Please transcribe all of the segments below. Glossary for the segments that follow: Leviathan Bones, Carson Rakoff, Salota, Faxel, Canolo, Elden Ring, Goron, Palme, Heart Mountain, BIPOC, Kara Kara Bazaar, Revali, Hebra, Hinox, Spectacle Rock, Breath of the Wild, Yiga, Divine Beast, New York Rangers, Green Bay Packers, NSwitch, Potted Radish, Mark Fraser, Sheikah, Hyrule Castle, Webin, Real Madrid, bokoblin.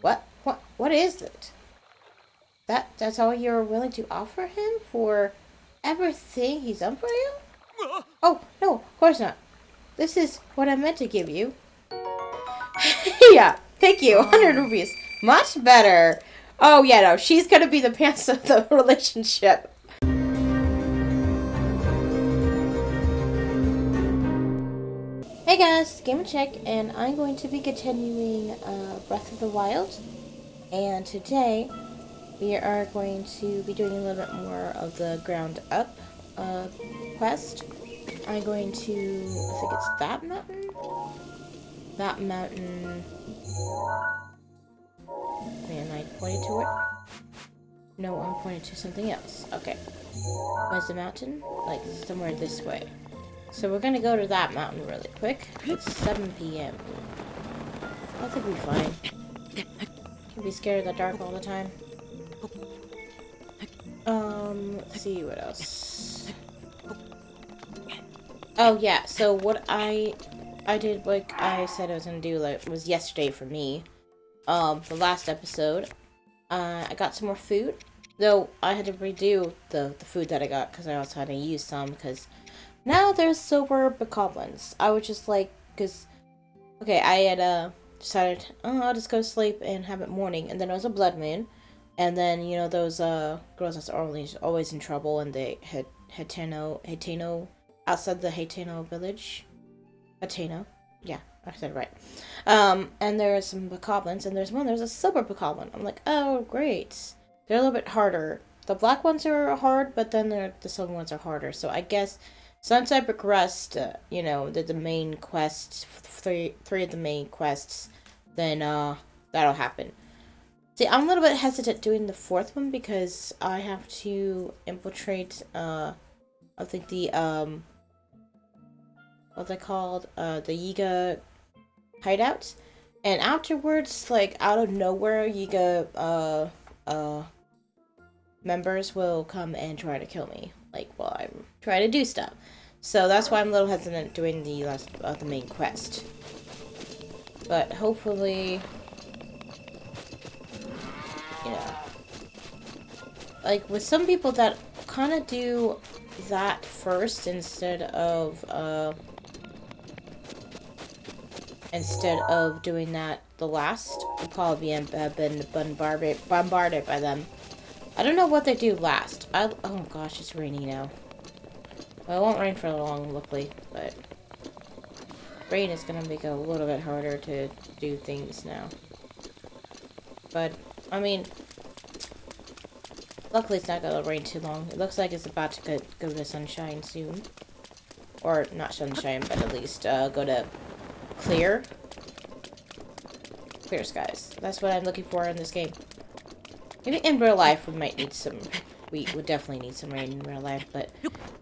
What is it? That's all you're willing to offer him for everything he's done for you? Oh, no, of course not. This is what I meant to give you. Yeah, thank you. 100 rupees. Much better. Oh, yeah, no, she's going to be the pants of the relationship. Hey guys, GamerChick, and I'm going to be continuing Breath of the Wild. And today, we are going to be doing a little bit more of the ground up quest. I'm going to, I think it's that mountain? That mountain. And I pointed to it. No, I'm pointing to something else. Okay. Where's the mountain? Like, somewhere this way. So we're gonna go to that mountain really quick. It's 7 p.m. I think we'll be fine. Can't be scared of the dark all the time. Let's see what else. Oh yeah, so what I did, like I said I was gonna do, like, was yesterday for me. The last episode, I got some more food. Though I had to redo the food that I got because I also had to use some because now there's silver bokoblins. I was just like, because, okay, I had decided, oh, I'll just go sleep and have it morning. And then it was a blood moon. And then, you know, those girls that's always in trouble, and they had Hateno, outside the Hateno village. Hateno. Yeah, I said it right. And there's some bokoblins, and there's a silver bokoblin. I'm like, oh, great. They're a little bit harder. The black ones are hard, but then the silver ones are harder. So I guess since I progressed, you know, the main quests, three of the main quests, then that'll happen. See, I'm a little bit hesitant doing the fourth one because I have to infiltrate, I think the, what they called, the Yiga hideout, and afterwards, like, out of nowhere, Yiga, members will come and try to kill me, like, while I'm trying to do stuff. So that's why I'm a little hesitant doing the last, the main quest. But hopefully, you know, like with some people that kind of do that first instead of doing that the last, we'll probably have been bombarded by them. I don't know what they do last. Oh gosh, it's rainy now. Well, it won't rain for long, luckily, but rain is gonna make it a little bit harder to do things now. But I mean, luckily it's not going to rain too long. It looks like it's about to go to sunshine soon. Or, not sunshine, but at least go to clear skies. That's what I'm looking for in this game. Maybe in real life we might need some, we would definitely need some rain in real life, but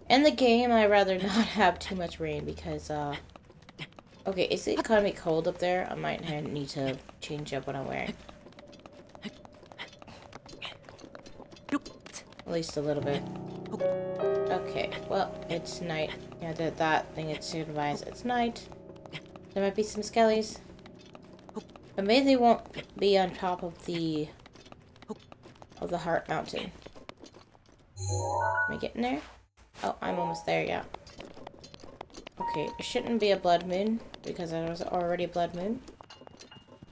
in the game I'd rather not have too much rain because, okay, is it kind of cold up there? I might need to change up what I'm wearing. At least a little bit. Okay, well, it's night. Yeah, that thing it's supervised. It's night. There might be some skellies. But maybe they won't be on top of the Heart Mountain. Am I getting there? Oh, I'm almost there, yeah. Okay, it shouldn't be a blood moon because there was already a blood moon.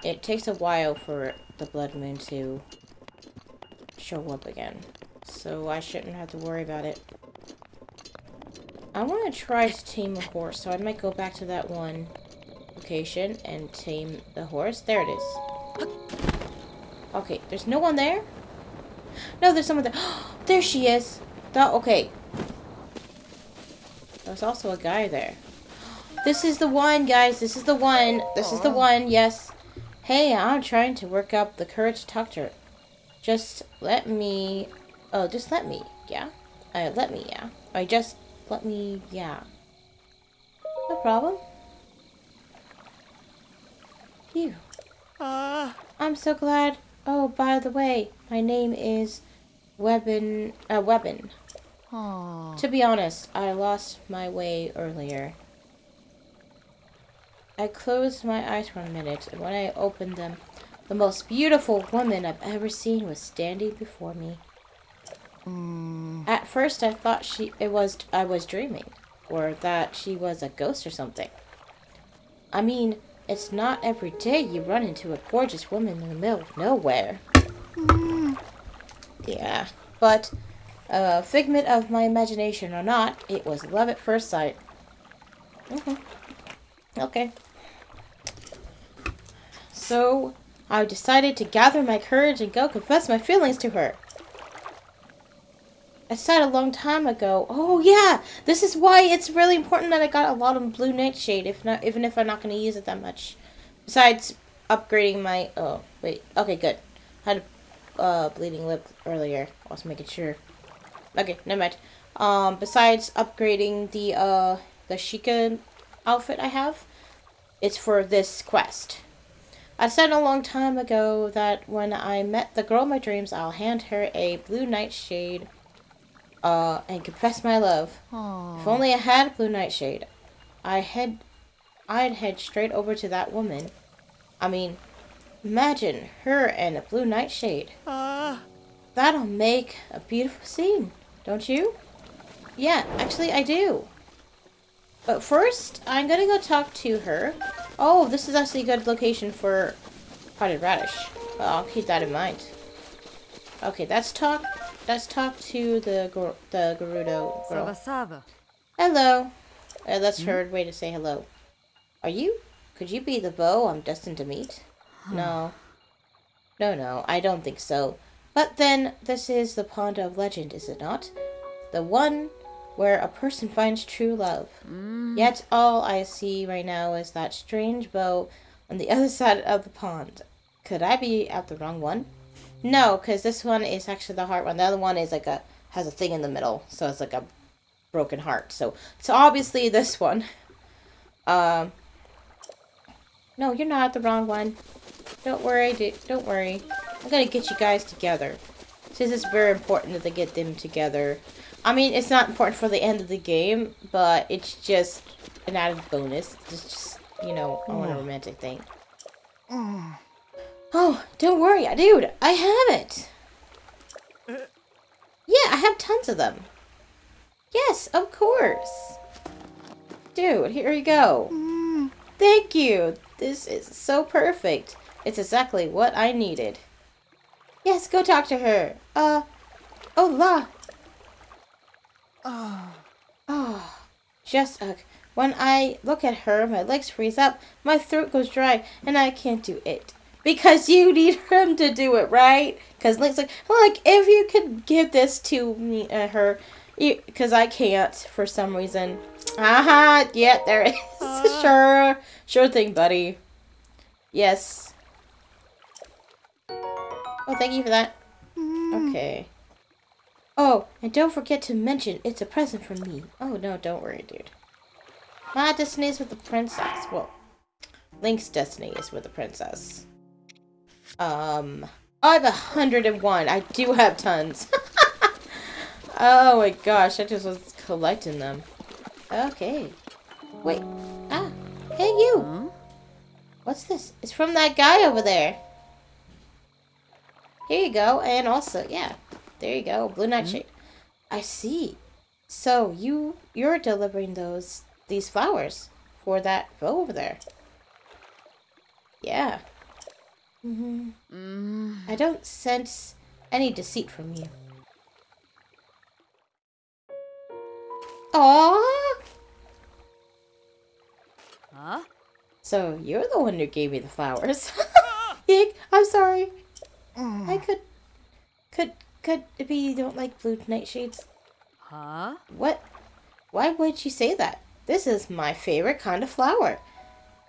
It takes a while for the blood moon to show up again. So I shouldn't have to worry about it. I want to try to tame a horse, so I might go back to that one location and tame the horse. There it is. Okay, there's no one there? No, there's someone there. There she is. Okay. There's also a guy there. This is the one, guys. This is the one. This is the one, yes. Hey, I'm trying to work up the courage to talk to her. Just let me, yeah? Let me, yeah. No problem. Phew. I'm so glad. Oh, by the way, my name is Webin. To be honest, I lost my way earlier. I closed my eyes for a minute, and when I opened them, The most beautiful woman I've ever seen was standing before me. At first I thought I was dreaming, or that she was a ghost or something. I mean, it's not every day you run into a gorgeous woman in the middle of nowhere. Yeah, but a figment of my imagination or not, it was love at first sight. Okay. So I decided to gather my courage and go confess my feelings to her. I said a long time ago, oh yeah, this is why it's really important that I got a lot of blue nightshade, if not, even if I'm not going to use it that much. Besides upgrading my, oh, wait, okay, good. I had a bleeding lip earlier, I was making sure. Okay, never mind. Besides upgrading the Sheikah outfit I have, it's for this quest. I said a long time ago that when I met the girl of my dreams, I'll hand her a blue nightshade and confess my love. Aww. If only I had a blue nightshade, I'd head straight over to that woman. I mean, imagine her and a blue nightshade. That'll make a beautiful scene, don't you? Yeah, actually I do. But first, I'm gonna go talk to her. Oh, this is actually a good location for Potted Radish. I'll keep that in mind. Okay, let's talk. Let's talk to the Gerudo girl. Hello. That's her way to say hello. Are you? Could you be the beau I'm destined to meet? No. No, I don't think so. But then, this is the pond of legend, is it not? The one where a person finds true love. Yet all I see right now is that strange beau on the other side of the pond. Could I be at the wrong one? No, because this one is actually the heart one. The other one is like has a thing in the middle, so it's like a broken heart. So obviously this one. No, you're not the wrong one. Don't worry, dude. Don't worry. I'm gonna get you guys together. Since it's very important that they get them together. I mean, it's not important for the end of the game, but it's just an added bonus. It's just, you know, I want a romantic thing. Oh, don't worry, dude, I have it! Yeah, I have tons of them. Yes, of course! Dude, here you go. Thank you! This is so perfect. It's exactly what I needed. Yes, go talk to her. Hola! Oh, just ugh. When I look at her, my legs freeze up, my throat goes dry, and I can't do it. Because you need him to do it, right? Because Link's like, if you could give this to me, her, because I can't for some reason. Yeah, there it is. Sure thing, buddy. Yes. Oh, thank you for that. Okay. Oh, and don't forget to mention it's a present from me. Oh, no, don't worry, dude. My destiny is with the princess. Well, Link's destiny is with the princess. I have 101. I do have tons. Oh my gosh, I just was collecting them. Okay. Wait. Hey you. What's this? It's from that guy over there. Here you go. And also, yeah. There you go. Blue nightshade. I see. So you're delivering these flowers for that bow over there. Yeah. I don't sense any deceit from you. Aww. Huh? So you're the one who gave me the flowers. I'm sorry. I could it be you don't like blue nightshades? Huh? What? Why would you say that? This is my favorite kind of flower.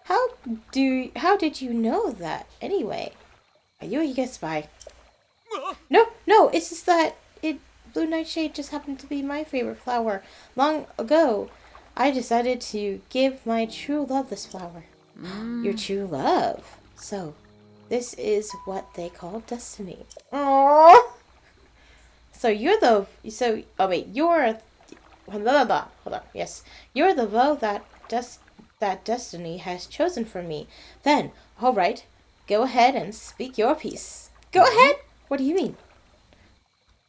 How did you know that anyway? Are you a Yiga spy? No, it's just that blue nightshade just happened to be my favorite flower. Long ago, I decided to give my true love this flower. Your true love. So, this is what they call destiny. Aww. So you're the vow that destiny has chosen for me. Then, all right, Go ahead and speak your piece. Go ahead! What do you mean?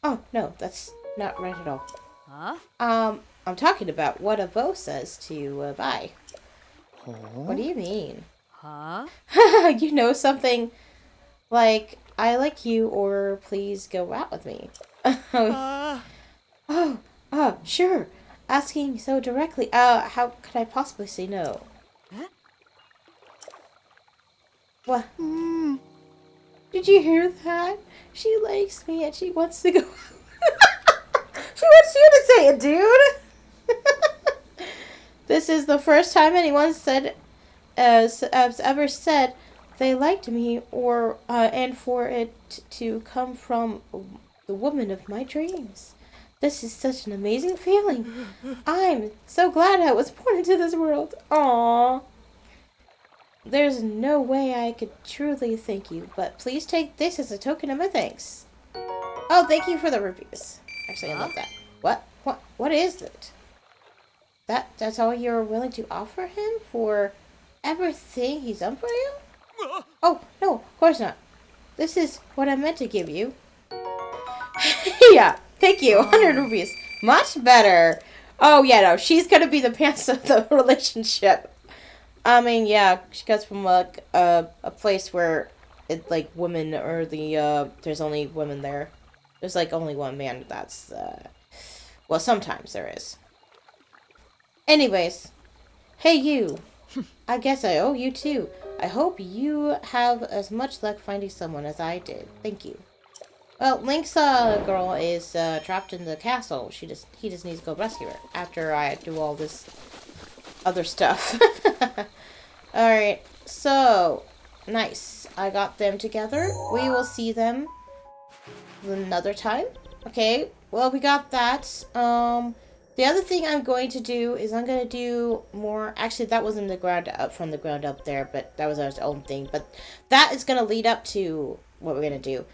Oh, no, that's not right at all. Huh? I'm talking about what a bow says to buy. Huh? What do you mean? Huh? You know something like, I like you or please go out with me. Oh, sure. Asking so directly, how could I possibly say no? Huh? What? Mm. Did you hear that? She likes me and she wants to go out. She wants you to say it, dude! This is the first time anyone said, has ever said they liked me, or, and for it to come from the woman of my dreams. This is such an amazing feeling. I'm so glad I was born into this world. Aww. There's no way I could truly thank you, but please take this as a token of my thanks. Oh, thank you for the reviews. Actually, I love that. What is it? That's all you're willing to offer him for everything he's done for you? Oh, no, of course not. This is what I meant to give you. Yeah, thank you. 100 rupees. Much better. Oh, yeah, no, she's going to be the pants of the relationship. I mean, yeah, she comes from, like, a place where it's, like, women or the, there's only women there. There's, like, only one man that's, well, sometimes there is. Anyways. Hey, you. I guess I owe you, too. I hope you have as much luck finding someone as I did. Thank you. Well, Link's, girl is, trapped in the castle. He just needs to go rescue her after I do all this other stuff. Alright. So, nice. I got them together. We will see them another time. Okay, well, we got that. The other thing I'm going to do is I'm going to do more. Actually, that wasn't the ground up from the ground up there, but that was our own thing. But that is going to lead up to what we're going to do.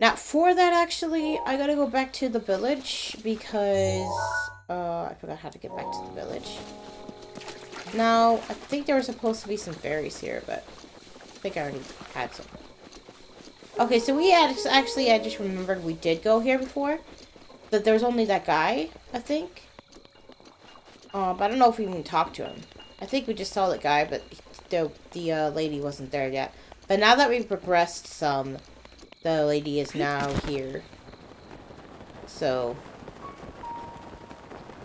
Now, for that, actually, I got to go back to the village because I forgot how to get back to the village. Now, I think there were supposed to be some berries here, but I think I already had some. Okay, so we had, actually, I just remembered we did go here before. But there was only that guy, I think. But I don't know if we even talked to him. I think we just saw that guy, but the lady wasn't there yet. But now that we've progressed some, the lady is now here. So.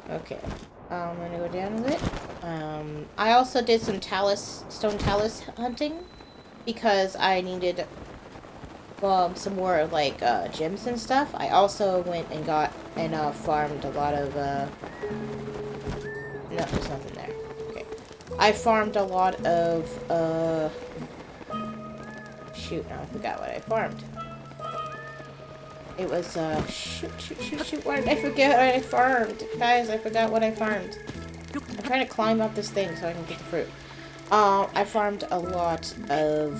Okay. I'm gonna go down with it. I also did some talus, stone talus hunting. Because I needed... some more, like, gems and stuff. I also went and got and, farmed a lot of, No, there's nothing there. Okay. I farmed a lot of, Shoot, now I forgot what I farmed. It was, Shoot, what did I forget what I farmed? Guys, I forgot what I farmed. I'm trying to climb up this thing so I can get fruit. I farmed a lot of...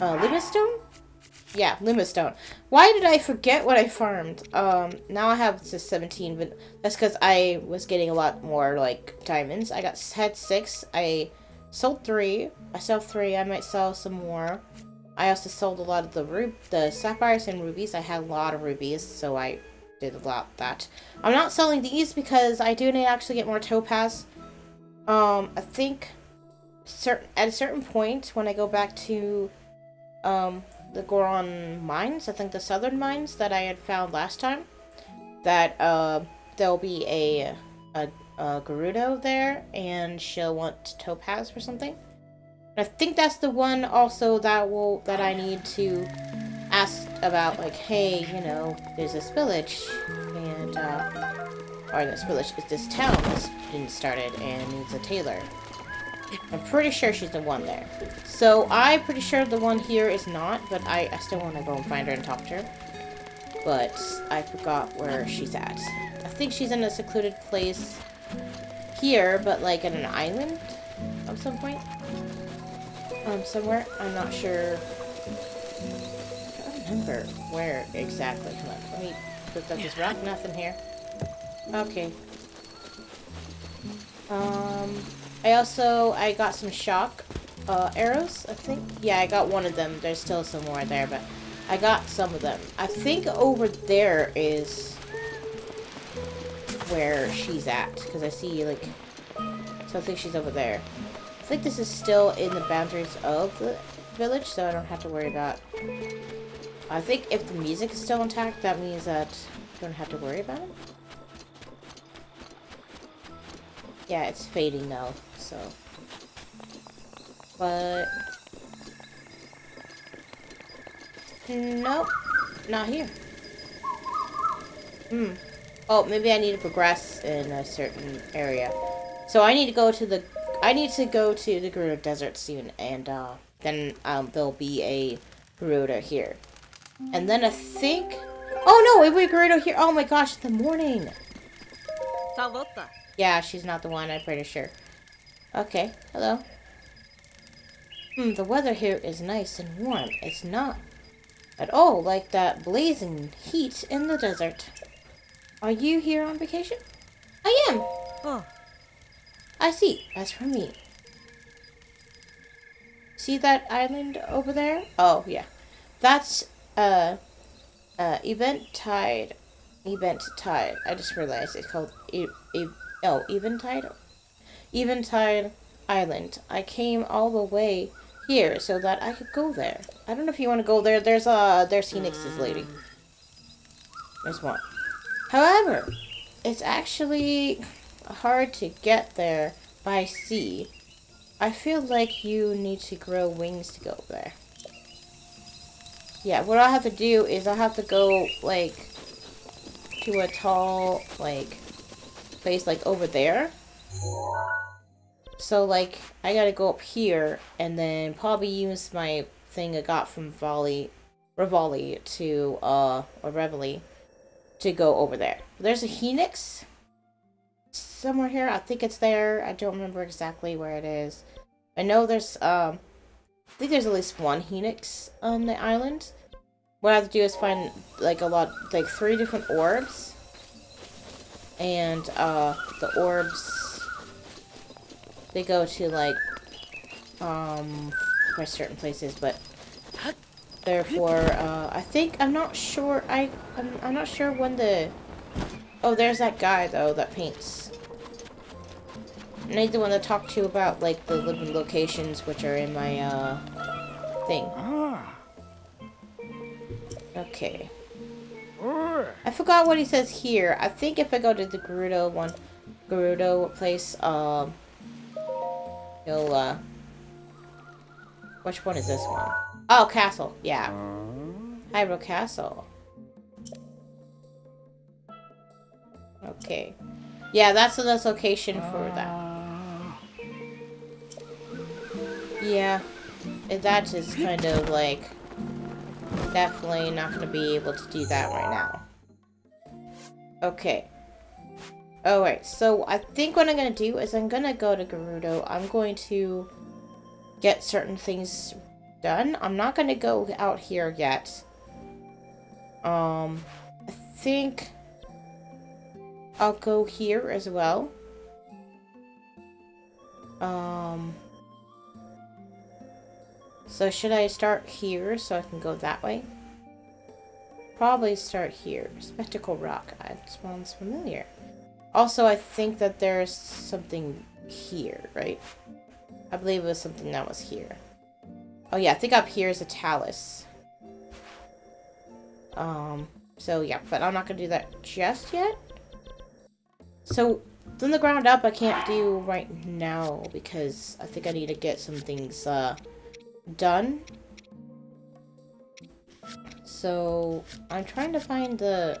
Limestone? Yeah, limestone. Why did I forget what I farmed? Now I have just 17, but that's because I was getting a lot more, like, diamonds. I had 6. I sold 3. I sell 3. I might sell some more. I also sold a lot of the sapphires and rubies. I had a lot of rubies, so I did a lot of that. I'm not selling these because I do need to actually get more topaz. I think at a certain point when I go back to... the Goron mines, I think the southern mines that I had found last time, that, there'll be a Gerudo there, and she'll want topaz or something. And I think that's the one also that I need to ask about, like, hey, you know, there's this village, and, or this village, it's this town that's been started and needs a tailor. I'm pretty sure she's the one there. So, I'm pretty sure the one here is not, but I still want to go and find her and talk to her. But, I forgot where she's at. I think she's in a secluded place here, but like in an island at some point. Somewhere. I'm not sure. I don't remember where exactly. Come on, let me put up this rock. Nothing here. Okay. I got some shock arrows, I think. Yeah, I got one of them. There's still some more there, but I got some of them. I think over there is where she's at, because I see, like, so I think she's over there. I think this is still in the boundaries of the village, so I don't have to worry about... I think if the music is still intact, that means that I don't have to worry about it. Yeah, it's fading now, so... But... Nope. Not here. Hmm. Oh, maybe I need to progress in a certain area. So I need to go to the... I need to go to the Gerudo Desert soon, and then there'll be a Gerudo here. And then I think... Oh no, wait, Gerudo here! Oh my gosh, in the morning! Salota. Yeah, she's not the one, I'm pretty sure. Okay, hello. Hmm, the weather here is nice and warm. It's not at all like that blazing heat in the desert. Are you here on vacation? I am! Oh. I see. As for me. See that island over there? Oh, yeah. That's, Eventide. Eventide. I just realized it's called Eventide Island. I came all the way here so that I could go there. I don't know if you want to go there. There's Hinox's lady. There's one. However, it's actually hard to get there by sea. I feel like you need to grow wings to go there. Yeah, what I'll have to do is I'll have to go, like, to a tall, like, place, like, over there. So, like, I gotta go up here and then probably use my thing I got from Revali to, or Revali, to go over there. There's a Hinox somewhere here. I think it's there. I don't remember exactly where it is. I know there's, I think there's at least one Hinox on the island. What I have to do is find, like, a lot, like, 3 different orbs. And, the orbs, they go to, like, for certain places, but therefore, I think, I'm not sure when the, oh, there's that guy, though, that paints. And I need the one to talk to about, like, the living locations, which are in my, thing. Okay. I forgot what he says here. I think if I go to the Gerudo place, he'll, which one is this one? Oh, castle. Yeah. Hyrule Castle. Okay. Yeah, that's the location for that. Yeah. That is kind of, like... Definitely not going to be able to do that right now. Okay. Alright, so I think what I'm going to do is I'm going to go to Gerudo. I'm going to get certain things done. I'm not going to go out here yet. I think I'll go here as well. So should I start here so I can go that way? Probably start here. Spectacle Rock. That sounds familiar. Also, I think that there's something here, right? I believe it was something that was here. Oh yeah, I think up here is a talus. So yeah, but I'm not gonna do that just yet. So from the ground up I can't do right now because I think I need to get some things done. So I'm trying to find the...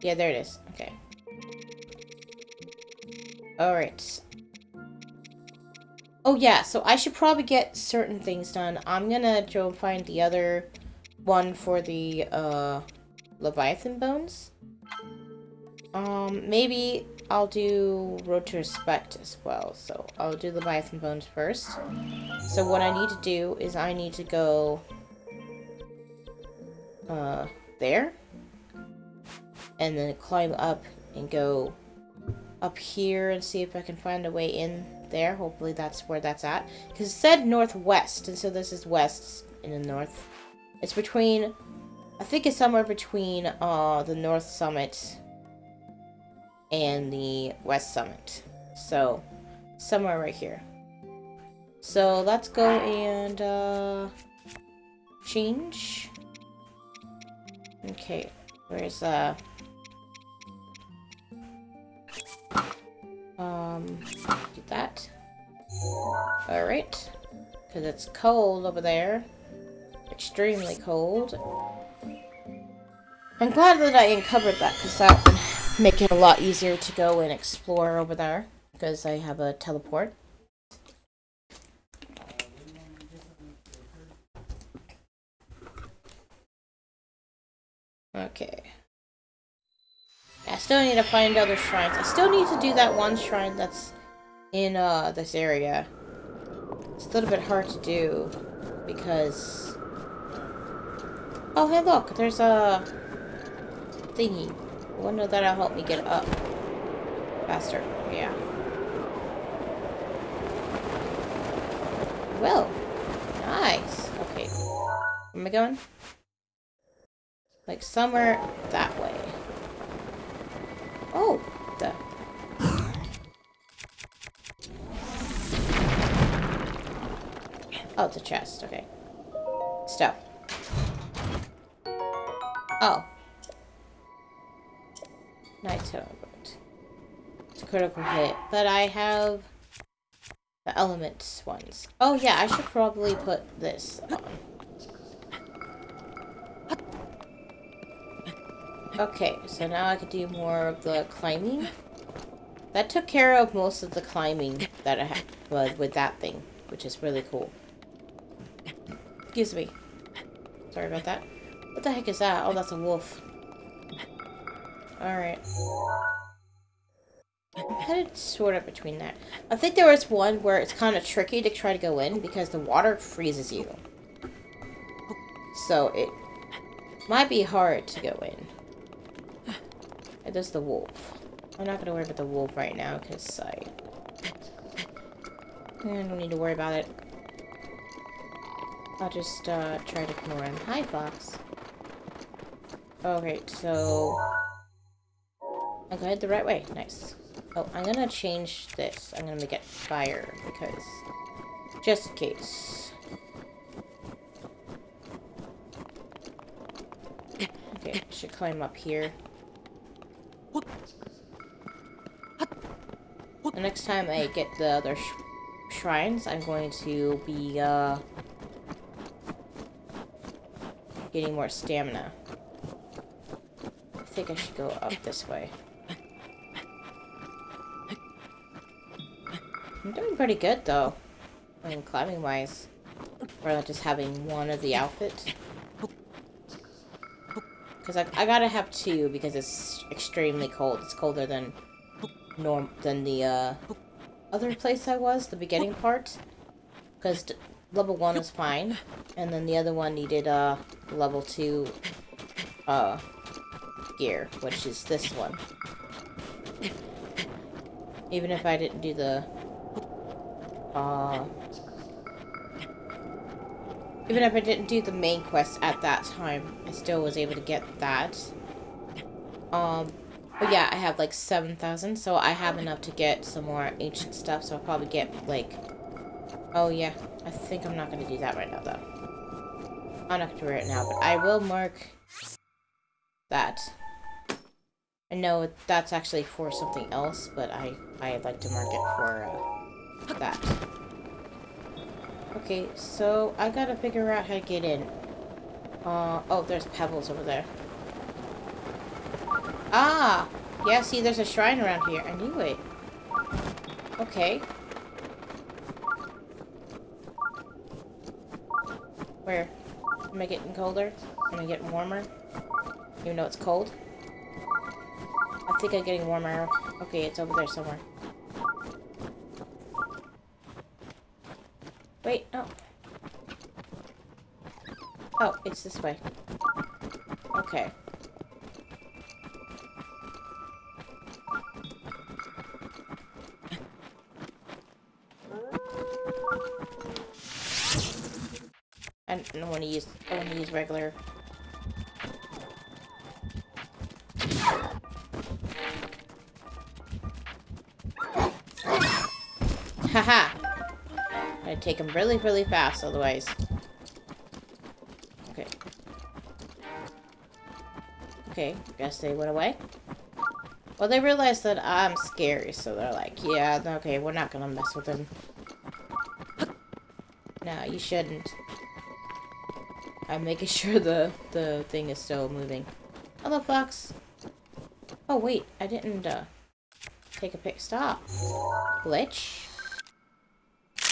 Yeah, there it is. Okay. Alright. Oh yeah, so I should probably get certain things done. I'm gonna go find the other one for the Leviathan Bones. Maybe I'll do Road to Respect as well. So I'll do the Leviathan Bones first. So what I need to do is I need to go there and then climb up and go up here and see if I can find a way in up there. Hopefully that's where that's at. Because it said northwest, and so this is west in the north. It's between... I think it's somewhere between the north summit and the west summit. So, somewhere right here. So, let's go and change. Okay, where's do that. Alright. Because it's cold over there. Extremely cold. I'm glad that I uncovered that, because that would make it a lot easier to go and explore over there, because I have a teleport. Okay. I still need to find other shrines. I still need to do that one shrine that's in this area. It's a little bit hard to do, because... Oh, hey look, there's a... thingy. I wonder that'll help me get up faster. Yeah. Well, nice. Okay. Where am I going? Like somewhere that way. Oh, the. Oh, it's a chest. Okay. Stuff. Oh. Nice teleport. It's a critical hit. But I have the elements ones. Oh yeah, I should probably put this on. Okay, so now I could do more of the climbing. That took care of most of the climbing that I had with that thing, which is really cool. Excuse me. Sorry about that. What the heck is that? Oh, that's a wolf. Alright. I headed sort of between that. I think there was one where it's kind of tricky to try to go in because the water freezes you. So it might be hard to go in. And there's the wolf. I'm not going to worry about the wolf right now because I don't need to worry about it. I'll just try to ignore him. Hi, Fox. Alright, so... I'm gonna head the right way. Nice. Oh, I'm gonna change this. I'm gonna make it fire because... just in case. Okay, I should climb up here. The next time I get the other shrines, I'm going to be, getting more stamina. I think I should go up this way. I'm doing pretty good, though. I mean, climbing-wise. Or just having one of the outfits. Because I gotta have two, because it's extremely cold. It's colder than the other place I was, the beginning part. Because level 1 is fine, and then the other one needed level 2 gear, which is this one. Even if I didn't do the... even if I didn't do the main quest at that time, I still was able to get that. But yeah, I have like 7,000, so I have enough to get some more ancient stuff, so I'll probably get like... Oh yeah, I think I'm not going to do that right now though. I'm not going to wear it now, but I will mark that. I know that's actually for something else, but I'd like to mark it for... that. Okay, so I gotta figure out how to get in. Oh, there's pebbles over there. Ah! Yeah, see, there's a shrine around here. I knew it. Okay. Where? Am I getting colder? Am I getting warmer? Even though it's cold? I think I'm getting warmer. Okay, it's over there somewhere. Wait, no. Oh, it's this way. Okay. I don't want to use. I want to use regular. Haha! I'm gonna take him really, really fast, otherwise. Okay. Okay. Guess they went away. Well, they realized that I'm scary, so they're like, "Yeah, okay, we're not gonna mess with him." No, you shouldn't. I'm making sure the thing is still moving. Hello, Fox. Oh, wait. I didn't, take a pic. Stop. Glitch?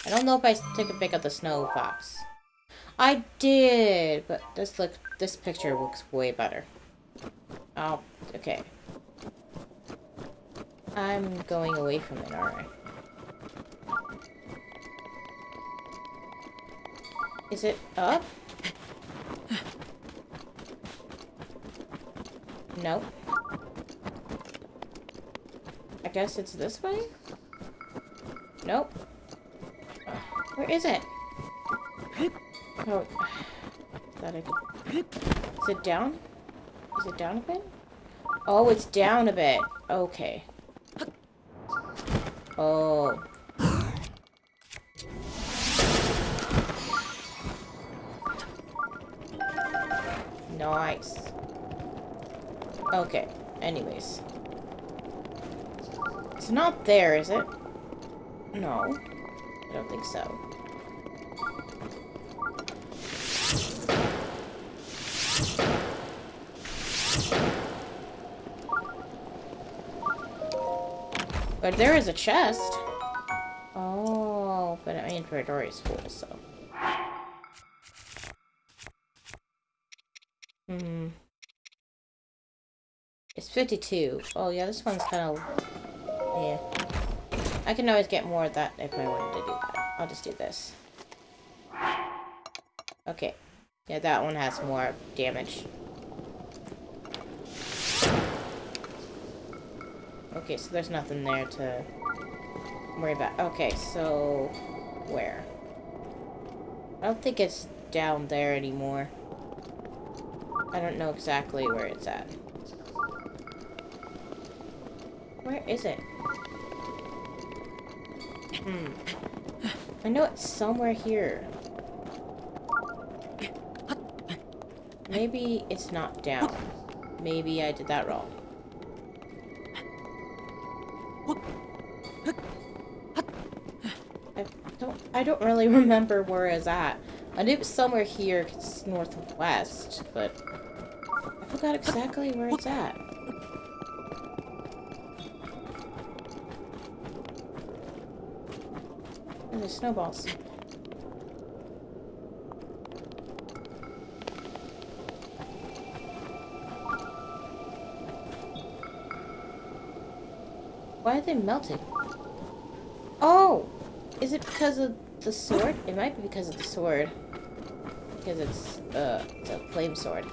I don't know if I took a pic of the snow, Fox. I did! But this look, this picture looks way better. Oh, okay. I'm going away from it, aren't I? Is it up? No. I guess it's this way? Nope. Where is it? Oh. Thought I could... Is it down? Is it down a bit? Oh, it's down a bit. Okay. Oh. Nice. Okay. Anyways. It's not there, is it? No. I don't think so. But there is a chest. Oh, but my inventory is full, so. Hmm. It's 52. Oh yeah, this one's kind of... Yeah. I can always get more of that if I wanted to do that. I'll just do this. Okay. Yeah, that one has more damage. Okay, so there's nothing there to worry about. Okay, so... Where? I don't think it's down there anymore. I don't know exactly where it's at. Where is it? Hmm. I know it's somewhere here. Maybe it's not down. Maybe I did that wrong. I don't really remember where it's at. I knew it was somewhere here, 'cause it's northwest, but I forgot exactly where it's at. And there's snowballs. Why are they melting? Oh! Is it because of the sword? It might be because of the sword. Because it's a flame sword.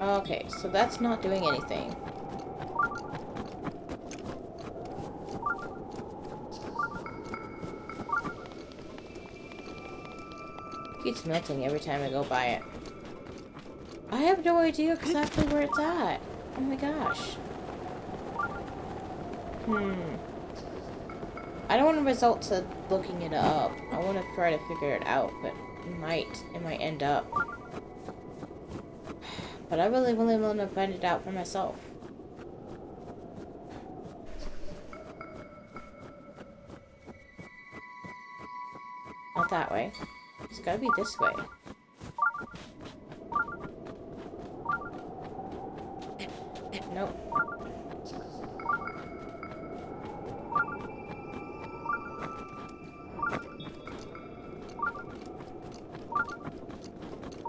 Okay, so that's not doing anything. Keeps melting every time I go by it. I have no idea exactly where it's at. Oh my gosh. Hmm. I don't want to resort to looking it up. I want to try to figure it out, but it might end up. But I really, really want to find it out for myself. Not that way. It's gotta be this way. Nope.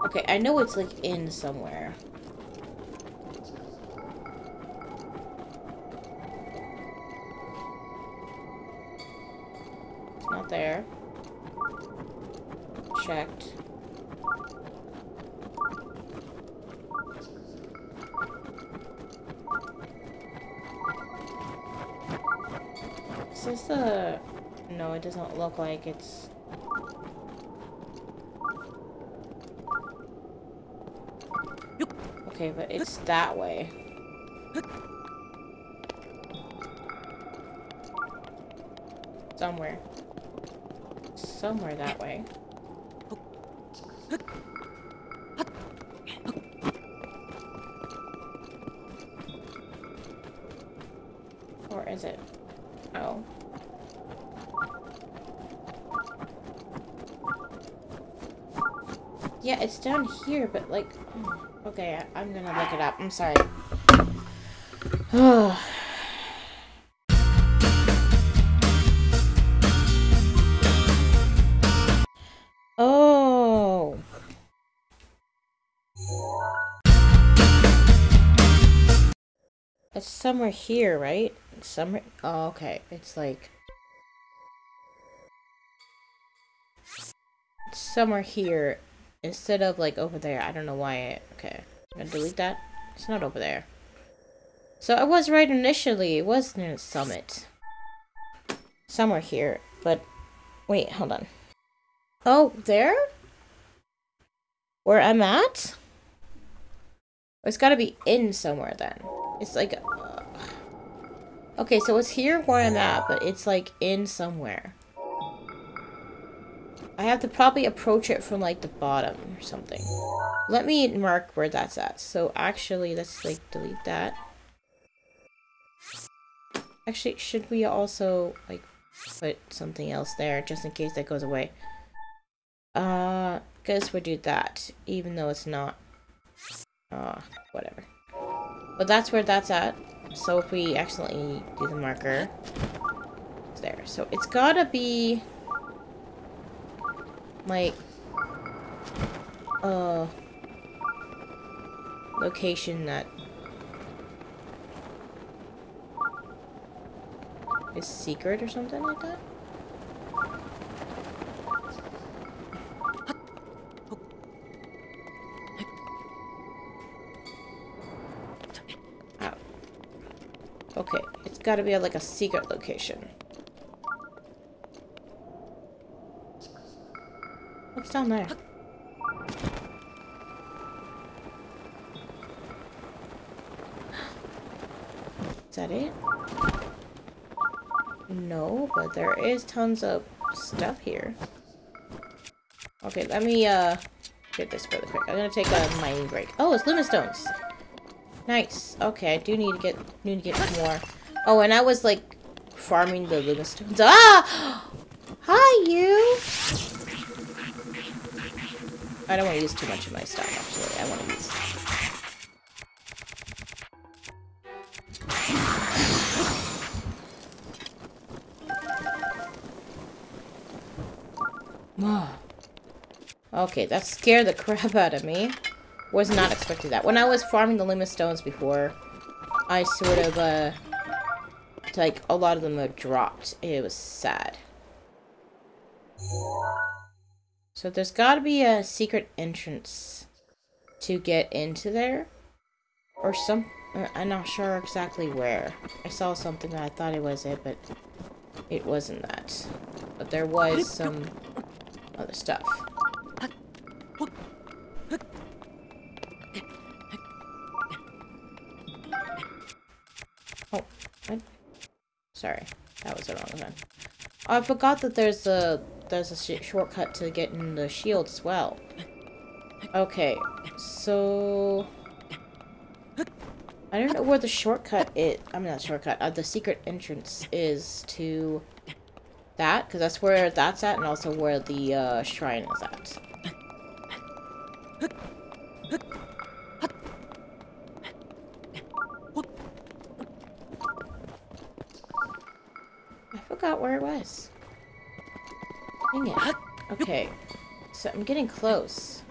Okay, I know it's like in somewhere. It's not there. Checked. Is this a... No, it doesn't look like it's... Okay, but it's that way. Somewhere. Somewhere that way. Or is it? Oh. Yeah, it's down here, but like... Okay, I'm gonna look it up. I'm sorry. Ugh. It's somewhere here, right? Somewhere. Oh, okay. It's like somewhere here instead of like over there. I don't know why. Okay, I'm gonna delete that. It's not over there. So I was right initially. It was near the summit. Somewhere here, but wait, hold on. Oh, there? Where I'm at? It's gotta be in somewhere then. It's like... Okay, so it's here where I'm at, but it's like in somewhere. I have to probably approach it from like the bottom or something. Let me mark where that's at. So actually, let's like delete that. Actually, should we also like put something else there just in case that goes away? Guess we'll do that, even though it's not... whatever. But that's where that's at. So if we accidentally do the marker, it's there. So it's gotta be like location that is secret or something like that. Okay, it's gotta be like a secret location. What's down there? Is that it? No, but there is tons of stuff here. Okay, let me get this really quick. I'm gonna take a mining break. Oh, it's lumen stones. Nice. Okay, I do need to get more. Oh, and I was like farming the lumen stones. Ah! Hi, you. I don't want to use too much of my stuff. Actually, I want to use. Okay, that scared the crap out of me. Was not expecting that. When I was farming the lumen stones before, I sort of, like, a lot of them had dropped. It was sad. So there's gotta be a secret entrance to get into there. Or some... I'm not sure exactly where. I saw something that I thought it was it, but it wasn't that. But there was some other stuff. Sorry, that was the wrong one. I forgot that there's a shortcut to getting the shield as well. Okay, so I don't know where the shortcut is. I mean, not shortcut. The secret entrance is to that, because that's where that's at, and also where the shrine is at. Where it was. Dang it. Okay. So I'm getting close.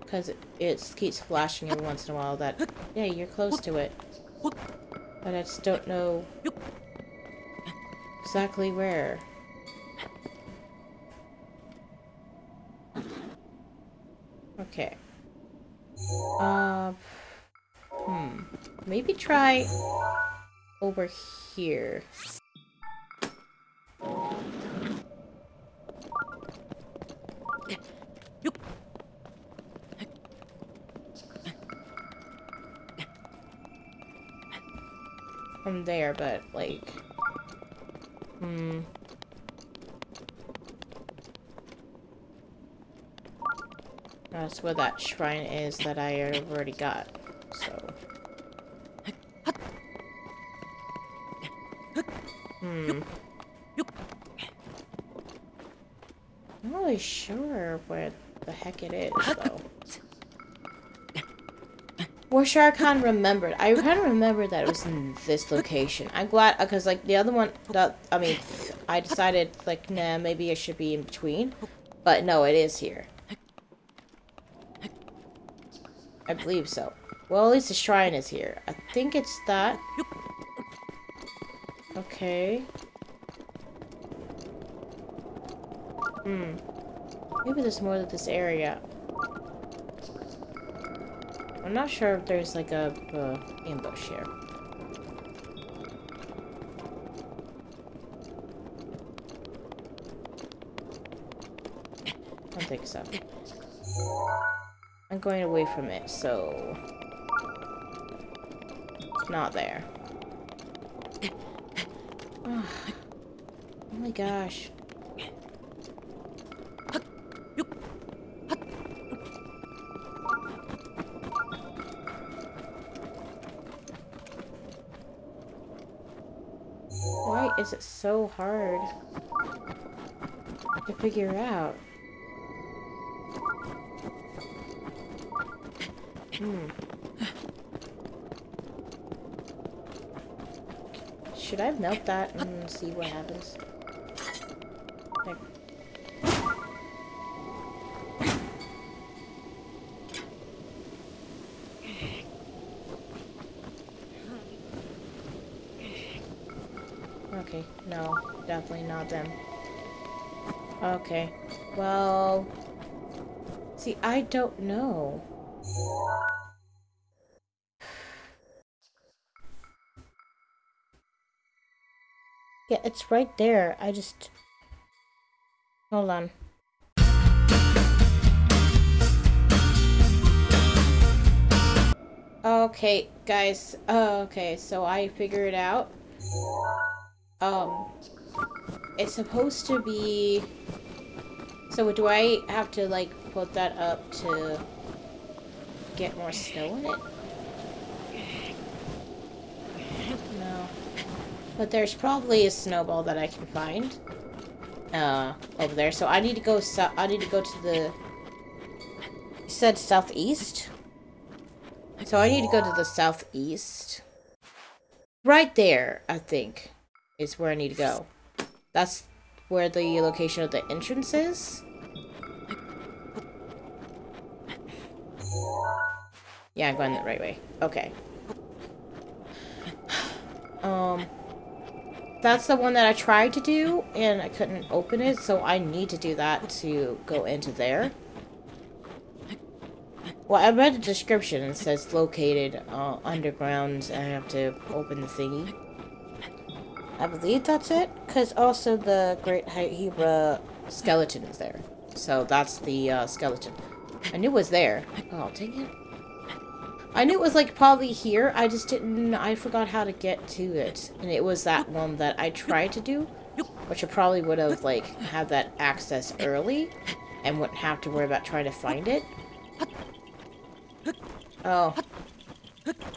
Because it keeps flashing every once in a while that, yeah, you're close to it. But I just don't know exactly where. Okay. Maybe try over here. from there, but, like... That's where that shrine is that I already got, so... I'm not really sure where the heck it is, though. Wish I kind of remembered. I kind of remembered that it was in this location. I'm glad, because, like, the other one, I mean, I decided, like, nah, maybe it should be in between. But no, it is here. I believe so. Well, at least the shrine is here. I think it's that. Okay. Maybe there's more to this area. I'm not sure if there's like a ambush here. I don't think so. I'm going away from it, so it's not there. Oh, oh my gosh. Is it so hard to figure out? Should I melt that and see what happens? Like... No, definitely not them. Okay. Well... See, I don't know. Yeah, it's right there. I just... Hold on. Okay, guys. Okay, so I figured it out. It's supposed to be... So do I have to, like, put that up to get more snow in it? No. But there's probably a snowball that I can find, over there. So I need to go to the... You said southeast? So I need to go to the southeast. Right there, I think. Is where I need to go. That's where the location of the entrance is. Yeah, I'm going the right way. Okay. That's the one that I tried to do, and I couldn't open it, so I need to do that to go into there. Well, I read the description. It says located underground, and I have to open the thingy. I believe that's it, because also the Great Hebra skeleton is there. So that's the skeleton. I knew it was there. Oh, dang it. I knew it was, like, probably here. I just didn't... I forgot how to get to it. And it was that one that I tried to do, which I probably would have, like, had that access early and wouldn't have to worry about trying to find it. Oh.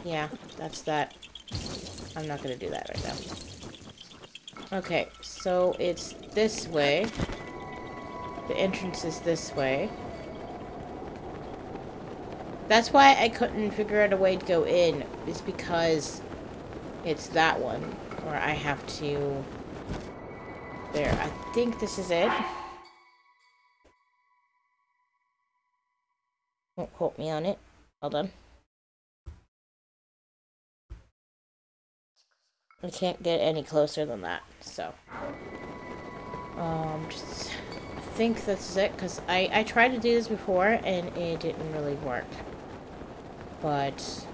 Yeah, that's that. I'm not going to do that right now. Okay, so it's this way. The entrance is this way. That's why I couldn't figure out a way to go in. It's because it's that one where I have to... There, I think this is it. Don't quote me on it. Hold on. I can't get any closer than that, so. Just, I think that's it, because I tried to do this before, and it didn't really work. But,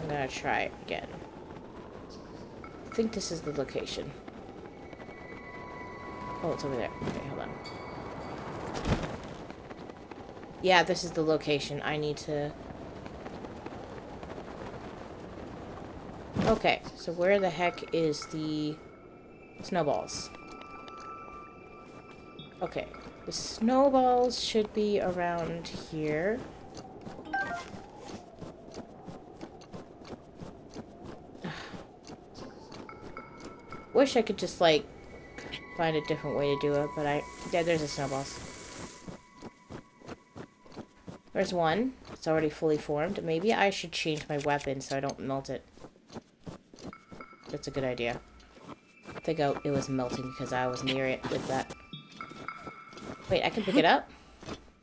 I'm gonna try it again. I think this is the location. Oh, it's over there. Okay, hold on. Yeah, this is the location. I need to... Okay, so where the heck is the snowballs? Okay, the snowballs should be around here. Wish I could just, like, find a different way to do it, but I... Yeah, there's the snowballs. There's one. It's already fully formed. Maybe I should change my weapon so I don't melt it. That's a good idea. I think it was melting because I was near it with that. Wait, I can pick it up?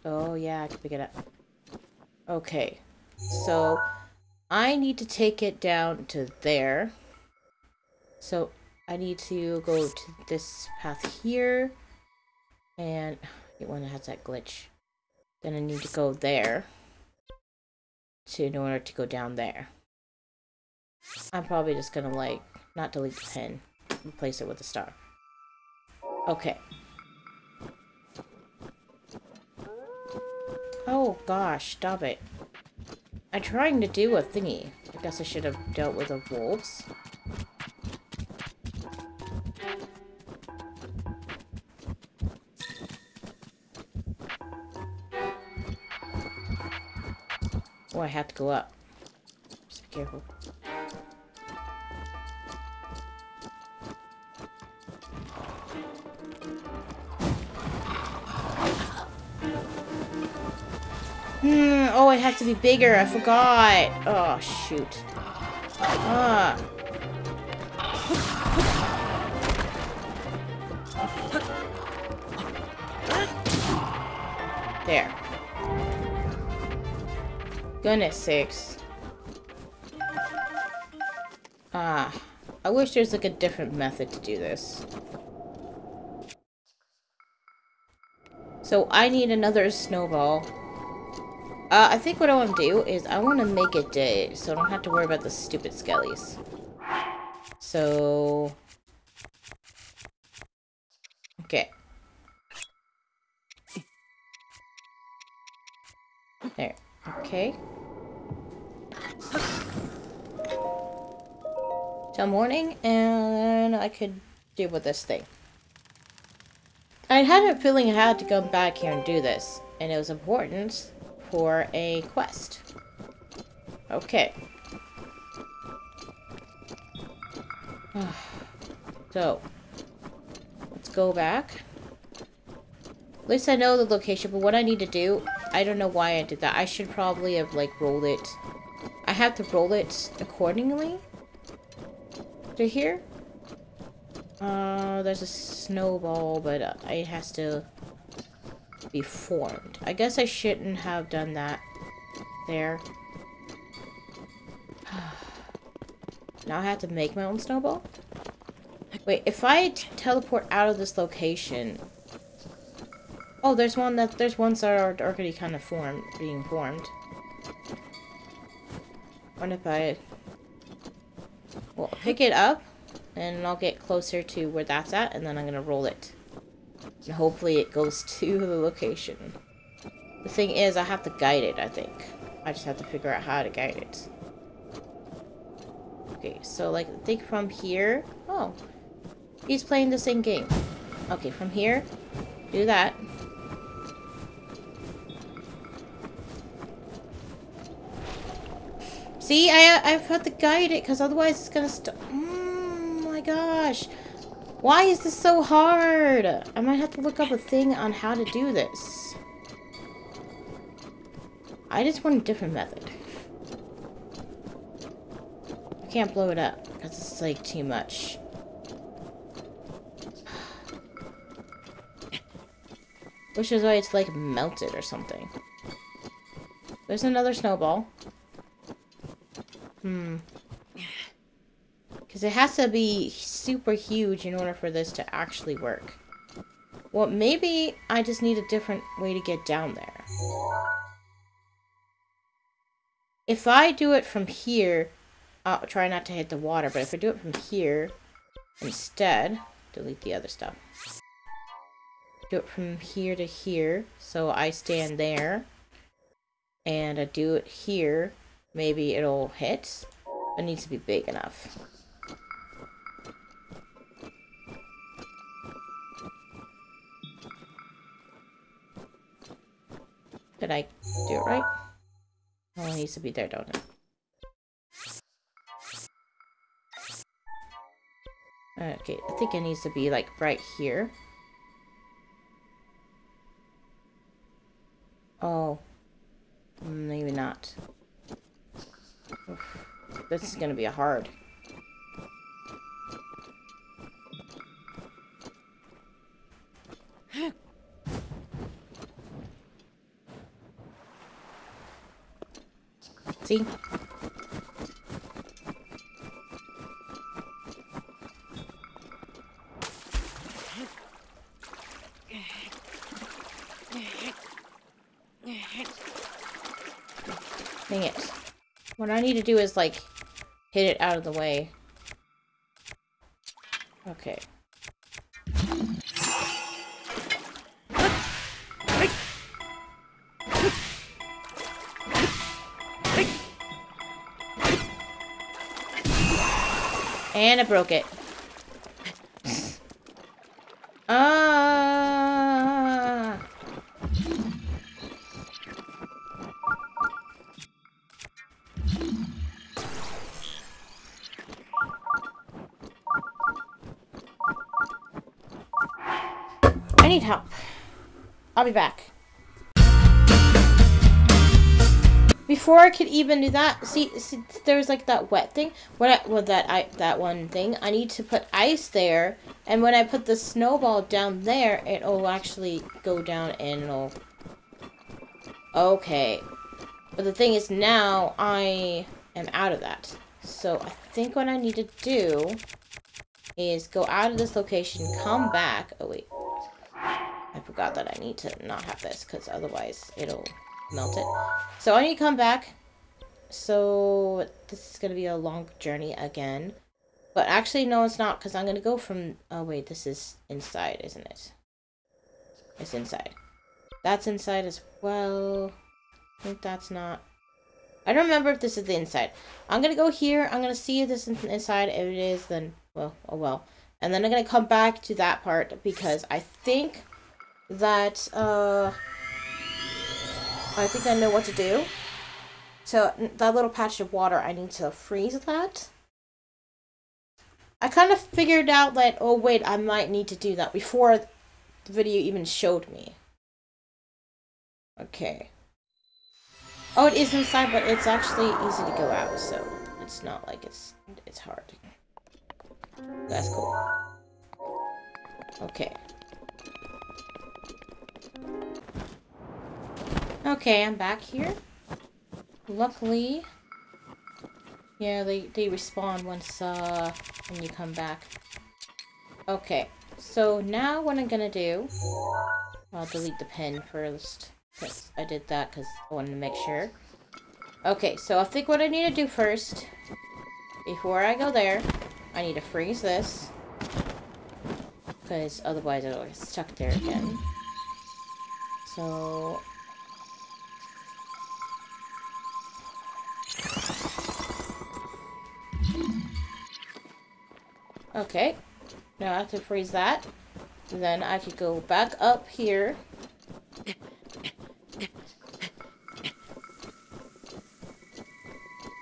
Oh, yeah, I can pick it up. Okay. So, I need to take it down to there. So... I need to go to this path here, and it one that has that glitch. Then I need to go there, in order to go down there. I'm probably just gonna, like, not delete the pin, replace it with a star. Okay. Oh gosh, stop it. I'm trying to do a thingy. I guess I should have dealt with the wolves. Oh, I have to go up. Just be careful. Oh, it has to be bigger. I forgot. Oh, shoot. There. Goodness sakes. Ah. I wish there's like a different method to do this. So I need another snowball. I think what I want to do is I want to make it day so I don't have to worry about the stupid skellies. So... Okay. There. Okay. Till morning, and I could deal with this thing. I had a feeling I had to come back here and do this, and it was important for a quest. Okay. So, let's go back. At least I know the location, but what I need to do... I don't know why I did that. I should probably have, like, rolled it. I have to roll it accordingly to here. There's a snowball, but it has to be formed. I guess I shouldn't have done that there. Now I have to make my own snowball? Wait, if I teleport out of this location... Oh, there's ones that are already kind of being formed. What if I... Well, pick it up, and I'll get closer to where that's at, and then I'm gonna roll it. And hopefully it goes to the location. The thing is, I have to guide it, I think. I just have to figure out how to guide it. Okay, so, like, I think from here... Oh, he's playing the same game. Okay, from here, do that. See, I've had to guide it, because otherwise it's gonna stop. Oh my gosh. Why is this so hard? I might have to look up a thing on how to do this. I just want a different method. I can't blow it up, because it's like too much. Which is why it's like melted or something. There's another snowball. Because it has to be super huge in order for this to actually work. Well, maybe I just need a different way to get down there. If I do it from here... I'll try not to hit the water, but if I do it from here instead... Delete the other stuff. Do it from here to here. So I stand there. And I do it here. Maybe it'll hit. It needs to be big enough. Did I do it right? Oh, it needs to be there, don't it? Okay, I think it needs to be like right here. Oh, maybe not. Oof. This is gonna be a hard. See? Dang it. What I need to do is, like, hit it out of the way. Okay. And I broke it. I need help. I'll be back. Before I could even do that, see there's like that wet thing. That one thing. I need to put ice there, and when I put the snowball down there, it'll actually go down and it'll. Okay, but the thing is now I am out of that. So I think what I need to do is go out of this location, come back. Oh wait, I forgot that I need to not have this because otherwise it'll. Melt it. So I need to come back. So this is going to be a long journey again. But actually, no, it's not, because I'm going to go from... Oh, wait, this is inside, isn't it? It's inside. That's inside as well. I think that's not... I don't remember if this is the inside. I'm going to go here. I'm going to see if this is inside. If it is, then... Well, oh well. And then I'm going to come back to that part, because I think that... I think I know what to do. So that little patch of water, I need to freeze that. I kind of figured out that, oh wait, I might need to do that before the video even showed me. Okay. Oh, it is inside, but it's actually easy to go out, so it's not like it's hard. That's cool. Okay. Okay, I'm back here. Luckily, yeah, they respawn once when you come back. Okay, so now what I'm gonna do, I'll delete the pen first because I did that because I wanted to make sure. Okay, so I think what I need to do first, before I go there, I need to freeze this because otherwise it'll get stuck there again. So. Okay, now I have to freeze that. And then I could go back up here.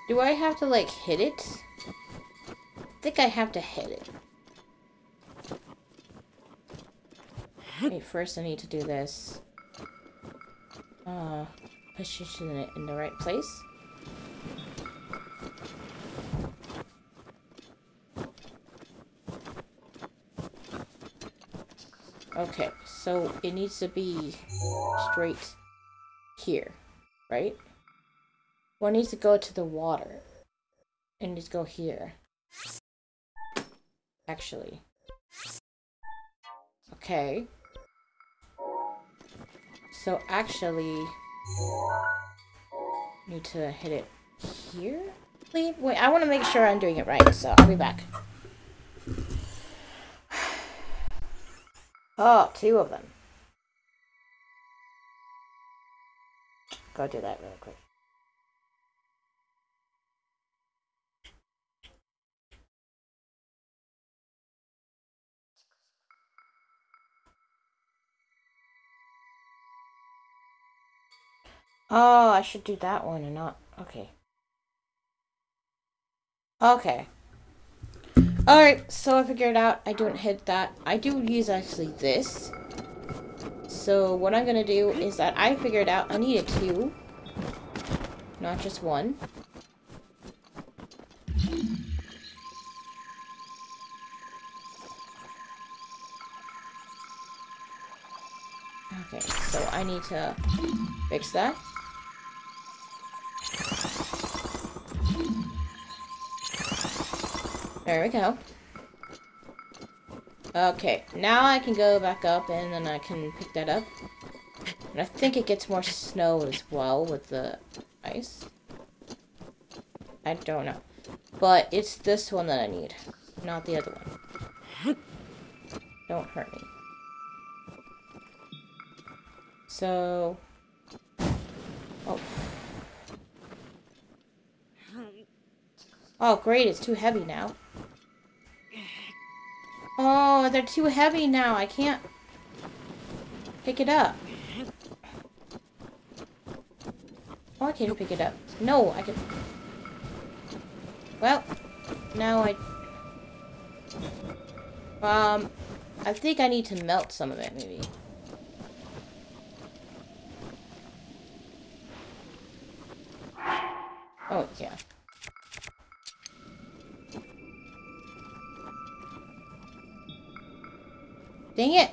Do I have to, like, hit it? I think I have to hit it. Okay, first I need to do this. Push it in the right place. Okay, so it needs to be straight here, right? Well, it needs to go to the water. It needs to go here. Actually. Okay. So actually... Need to hit it here? Wait, I want to make sure I'm doing it right, so I'll be back. Oh, two of them. Go do that real quick. Oh, I should do that one and not... Okay. Okay. Alright, so I figured out I don't hit that. I do use actually this. So what I'm going to do is that I figured out I need a two. Not just one. Okay, so I need to fix that. There we go. Okay, now I can go back up and then I can pick that up. And I think it gets more snow as well with the ice. I don't know. But it's this one that I need, not the other one. Don't hurt me. So... Oh. Oh, great, it's too heavy now. Oh, they're too heavy now. I can't pick it up. Oh, I can't pick it up. No, I can... Well, now I... I think I need to melt some of it, maybe. Oh, yeah. Dang it!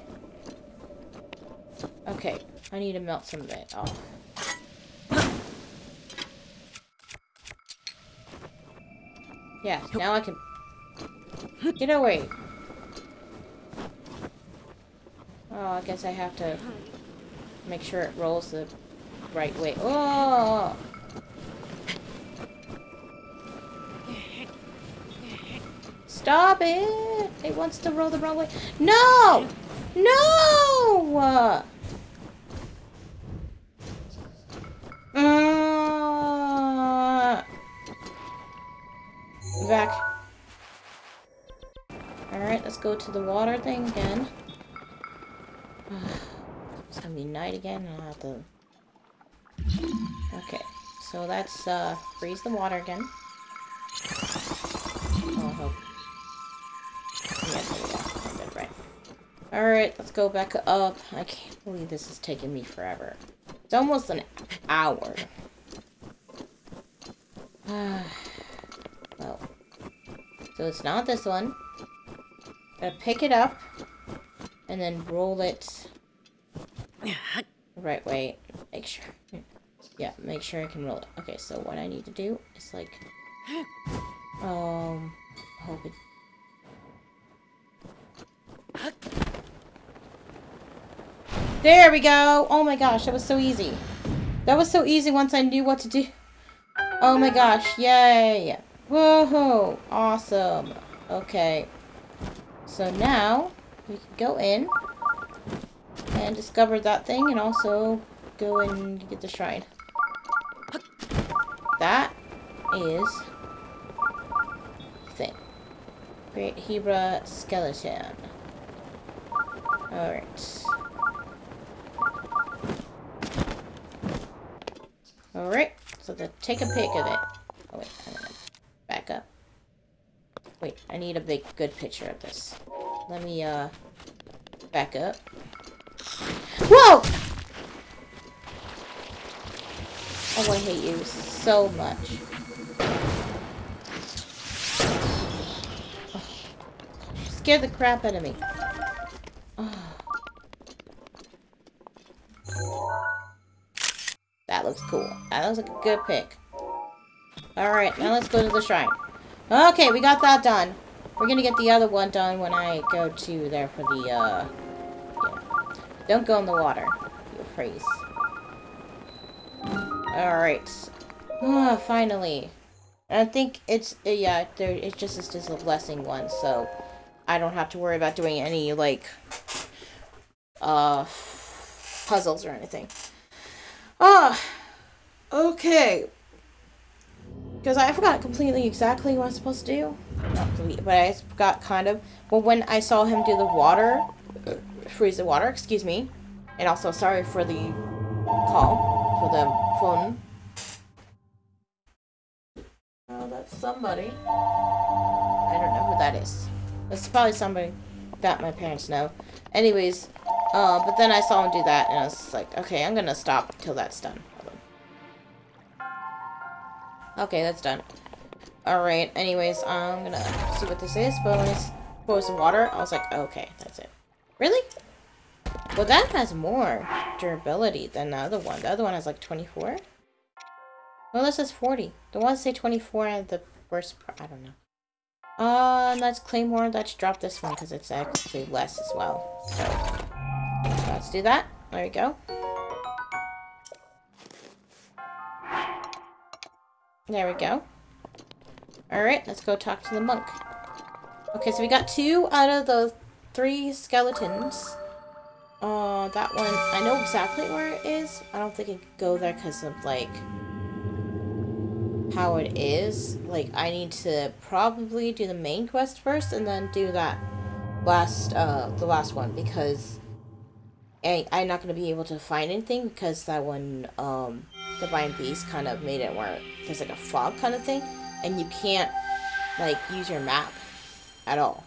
Okay, I need to melt some of it off. Yeah, now I can... Get away! Oh, I guess I have to make sure it rolls the right way. Oh! Stop it! It wants to roll the wrong way. No! No! Back. Alright, let's go to the water thing again. It's gonna be night again and I'll have to... Okay, so that's, freeze the water again. Alright, let's go back up. I can't believe this is taking me forever. It's almost an hour. Well, so it's not this one. Gotta pick it up and then roll it the right way. Make sure. Yeah, make sure I can roll it. Okay, so what I need to do is like... hope it... There we go! Oh my gosh, that was so easy. That was so easy once I knew what to do. Oh my gosh, yay! Woohoo! Awesome. Okay. So now, we can go in and discover that thing and also go and get the shrine. That is the thing. Great Hebra skeleton. Alright. Alright, so to take a pic of it. Oh wait, I'm gonna back up. Wait, I need a big, good picture of this. Let me, back up. Whoa! Oh, I hate you so much. Oh, you scared the crap out of me. Oh. That looks cool. That looks like a good pick. Alright, now let's go to the shrine. Okay, we got that done. We're gonna get the other one done when I go to there for the, yeah. Don't go in the water. You'll freeze. Alright. Oh, finally. I think it's, yeah, there, it just is just a blessing one, so I don't have to worry about doing any, like, puzzles or anything. Ah, okay. Because I forgot completely exactly what I was supposed to do. Not completely, but I forgot kind of. Well, when I saw him do the water, freeze the water, excuse me. And also, sorry for the call, for the fun. Oh, that's somebody. I don't know who that is. It's probably somebody that my parents know. Anyways, but then I saw him do that, and I was like, okay, I'm gonna stop till that's done. Hold on. Okay, that's done. Alright, anyways, I'm gonna see what this is, but when I poured some water, I was like, okay, that's it. Really? Well, that has more durability than the other one. The other one has like 24? Well, this is 40. The ones say 24 and the worst part, I don't know. Let's Claymore. Let's drop this one because it's actually less as well. So, let's do that. There we go. There we go. Alright, let's go talk to the monk. Okay, so we got 2 out of the 3 skeletons. That one, I know exactly where it is. I don't think it could go there because of, like, how it is. Like, I need to probably do the main quest first and then do that last, the last one, because I'm not going to be able to find anything because that one, Divine Beast kind of made it where there's, like, a fog kind of thing, and you can't, like, use your map at all.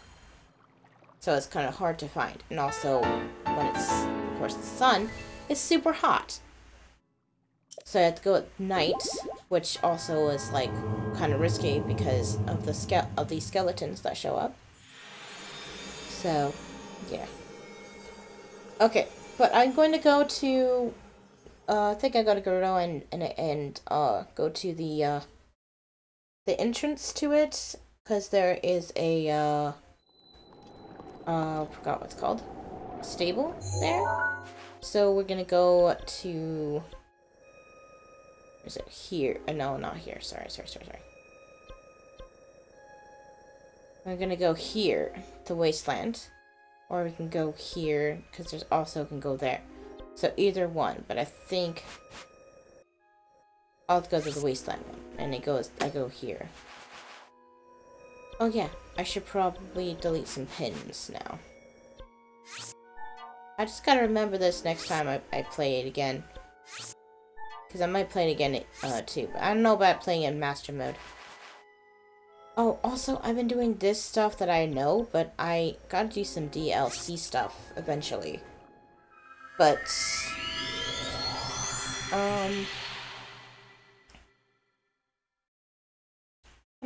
So it's kind of hard to find. And also, when it's, of course, the sun, it's super hot. So I have to go at night, which also is, like, kind of risky because of these skeletons that show up. So, yeah. Okay, but I'm going to go to, I think I got to Gerudo and go to the entrance to it, because there is a, forgot what it's called, stable there. So we're gonna go to, is it here? No, not here. Sorry. We're gonna go here, the wasteland, or we can go here because there's also can go there. So either one, but I think I'll go to the wasteland one, and it goes. I go here. Oh yeah, I should probably delete some pins now. I just gotta remember this next time I play it again. Because I might play it again too, but I don't know about playing it in Master Mode. Oh, also, I've been doing this stuff that I know, but I gotta do some DLC stuff eventually. But... I'm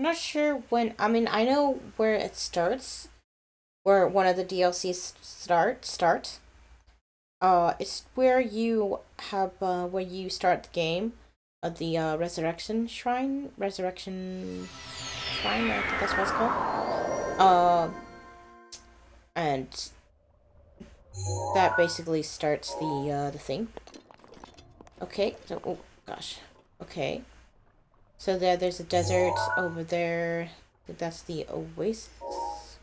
not sure when, I mean, I know where it starts, where one of the DLCs start. It's where you have, where you start the game of the, Resurrection Shrine, I think that's what it's called. And that basically starts the thing. Okay, so, oh gosh, okay. So there's a desert over there. I think that's the oasis.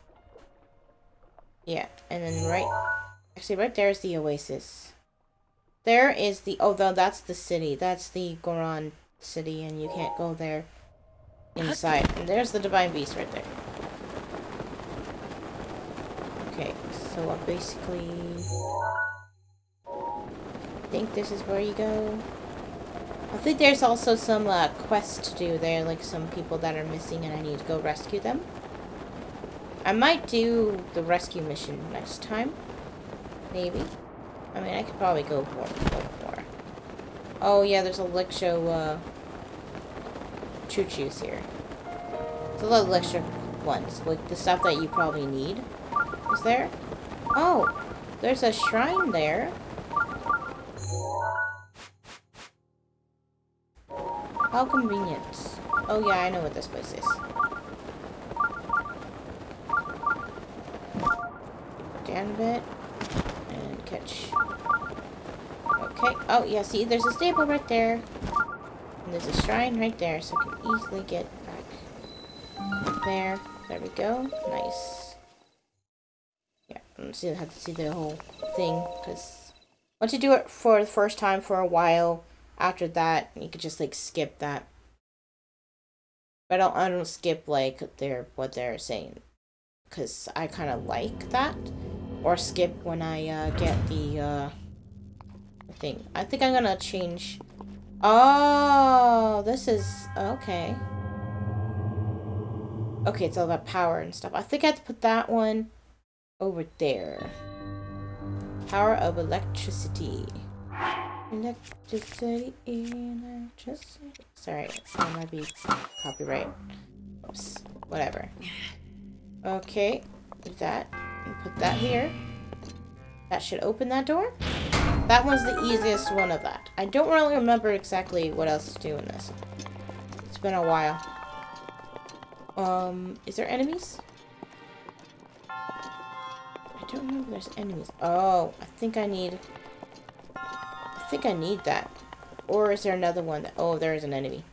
Yeah, and then right there is the oasis. There is the, oh no, that's the city. That's the Goron city, and you can't go there inside. And there's the Divine Beast right there. Okay, so I basically think this is where you go. I think there's also some quests to do there, like some people that are missing and I need to go rescue them. I might do the rescue mission next time. Maybe. I mean, I could probably go more. Oh yeah, there's a Elixir, choo-choos here. There's a lot of Elixir ones, like the stuff that you probably need. Is there? Oh! There's a shrine there. How convenient. Oh yeah, I know what this place is. Down a bit. And catch. Okay. Oh yeah, see, there's a stable right there. And there's a shrine right there, so I can easily get back there. There we go. Nice. Yeah, I'm just gonna have to see the whole thing, because once you do it for the first time for a while, after that, you could just, like, skip that. But I don't skip, like, what they're saying. Because I kind of like that. Or skip when I get the thing. I think I'm going to change Oh, this is... okay. Okay, it's all about power and stuff. I think I have to put that one over there. Power of electricity. Electricity. Sorry, that might be copyright. Oops. Whatever. Okay, with that. Put that here. That should open that door. That one's the easiest one of that. I don't really remember exactly what else to do in this. It's been a while. Is there enemies? I don't remember if there's enemies. Oh, I think I need that. Or is there another one that... oh, there is an enemy.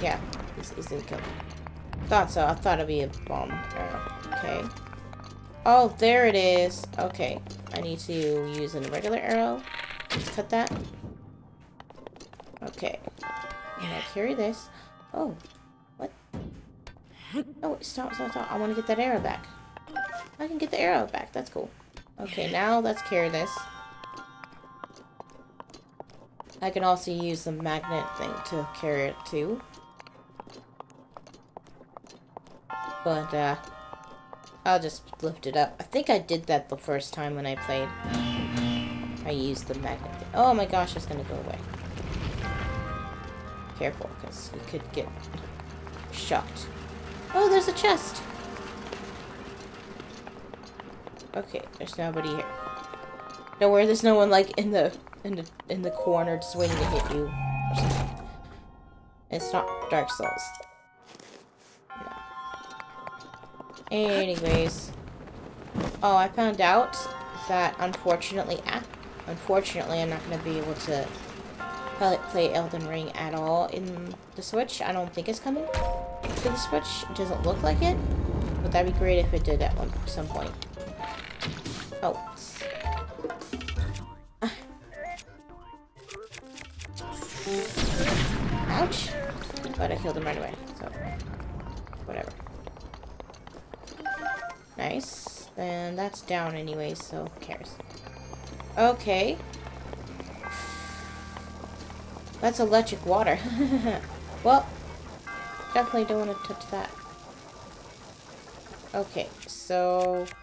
Yeah, this isn't good. Thought so. I thought it'd be a bomb. Okay. Oh, there it is. Okay. I need to use an irregular arrow. Let's cut that. Okay. And I carry this. Oh. What? Oh, stop, stop, stop. I want to get that arrow back. I can get the arrow back. That's cool. Okay, now let's carry this. I can also use the magnet thing to carry it too. But, I'll just lift it up. I think I did that the first time when I played. I used the magnet thing. Oh my gosh, it's gonna go away. Careful, because you could get shocked. Oh, there's a chest! Okay, there's nobody here. Don't worry, there's no one, like, in the corner just waiting to hit you. It's not Dark Souls. Anyways, oh, I found out that unfortunately, I'm not gonna be able to play Elden Ring at all in the Switch. I don't think it's coming to the Switch. It doesn't look like it, but that'd be great if it did at some point. Oh, ouch! But I killed him right away, so whatever. Nice. And that's down anyway, so who cares? Okay. That's electric water. Well, definitely don't want to touch that. Okay, so... I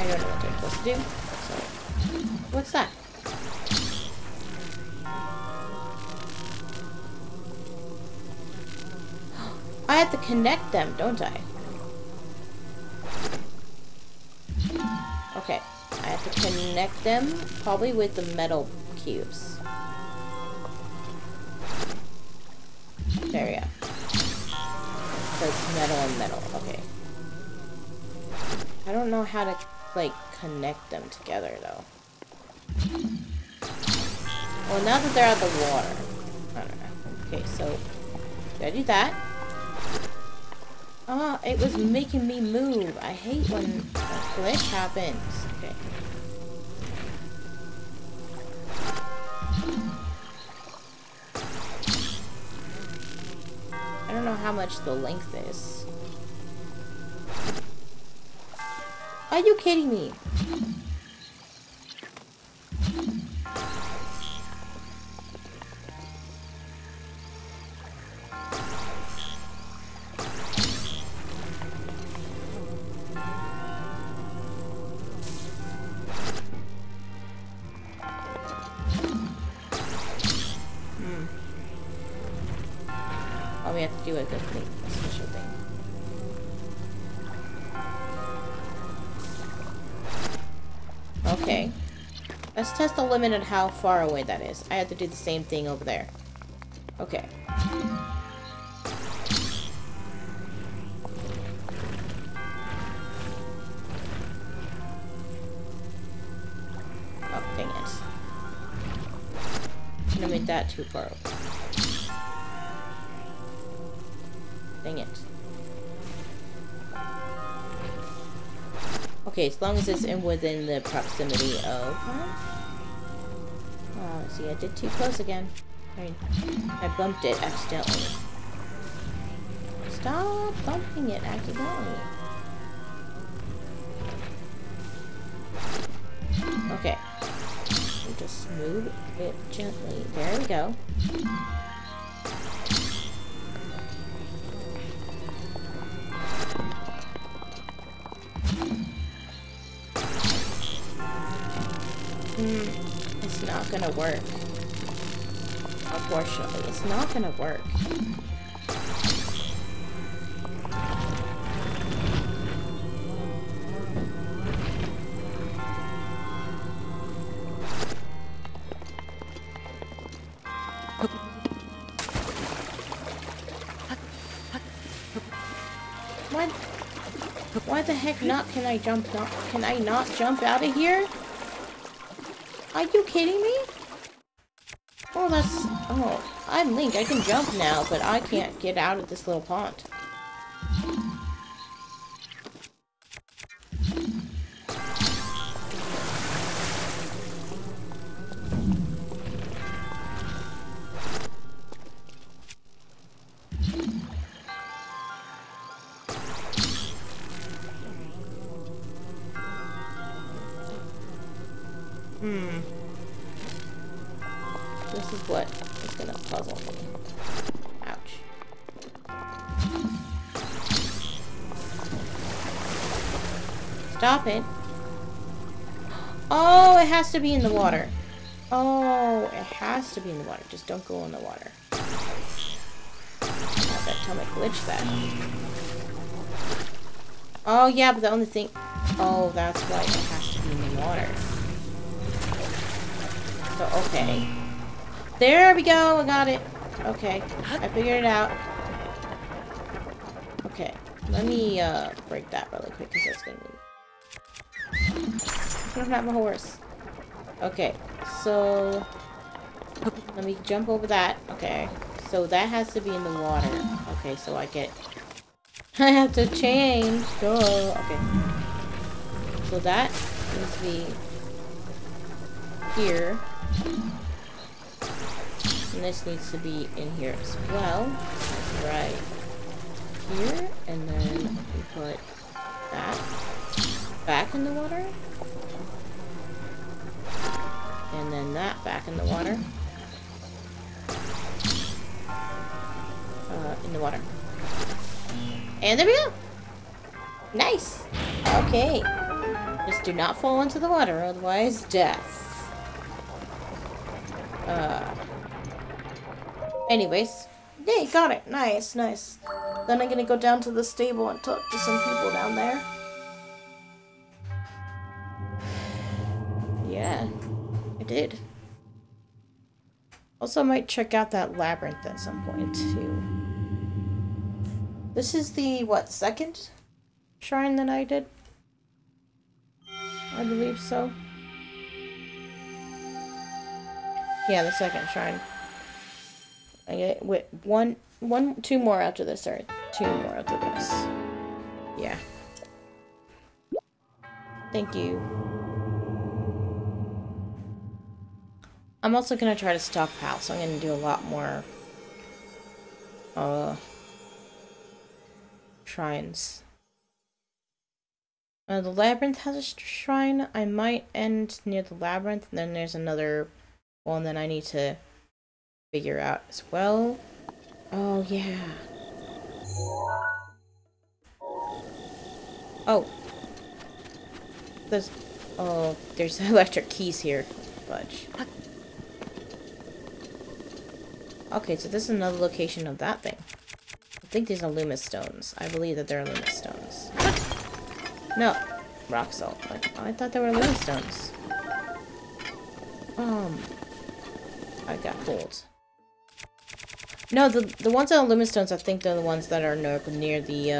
don't know what they're supposed to do. So... what's that? I have to connect them, don't I? Okay. I have to connect them, probably with the metal cubes. There we go. So it's metal and metal. Okay. I don't know how to, like, connect them together, though. Well, now that they're out of the water. I don't know. Okay, so... did I do that? Ah, oh, it was making me move. I hate when a glitch happens. Okay. I don't know how much the length is. Are you kidding me? Do a good thing, a special thing. Okay. Let's test the limit on how far away that is. I have to do the same thing over there. Okay. Oh, dang it. I'm gonna make that too far away. Dang it. Okay, as long as it's in within the proximity of... huh? Oh, see, I did too close again. I bumped it accidentally. Stop bumping it accidentally. Okay. We'll just move it gently. There we go. It's not gonna work. Unfortunately, it's not gonna work. Why the heck not? Can I jump? Not? Can I not jump out of here? Are you kidding me? Oh, that's... Oh, I'm Link. I can jump now, but I can't get out of this little pond. Stop it. Oh, it has to be in the water. Oh, it has to be in the water. Just don't go in the water. Not that time I glitched that. Oh, yeah, but the only thing... Oh, that's why it has to be in the water. So, okay. There we go. I got it. Okay. I figured it out. Okay. Let me break that really quick because that's going to move. I don't have my horse. Okay, so let me jump over that. Okay, so that has to be in the water. Okay, so I have to change. Oh, okay. So that must be here. And this needs to be in here as well. Right here. And then we put that back in the water. And then that back in the water. And there we go! Nice! Okay. Just do not fall into the water, otherwise death. Anyways. Yay, got it! Nice, nice. Then I'm gonna go down to the stable and talk to some people down there. Yeah. Did. Also, I might check out that labyrinth at some point too. This is the what, second shrine that I did? I believe so. Yeah, the second shrine. I get with two more after this, or two more after this. Yeah. Thank you. I'm also going to try to stockpile, so I'm going to do a lot more shrines. The labyrinth has a shrine. I might end near the labyrinth, and then there's another one that I need to figure out as well. Oh, yeah. Oh. There's electric keys here. Fudge. Okay, so this is another location of that thing. I think these are Loomis stones. I believe that they're Loomis stones. No. Rock salt. I thought they were Loomis stones. I got fooled. No, the ones that are Loomis stones, I think they're the ones that are near the,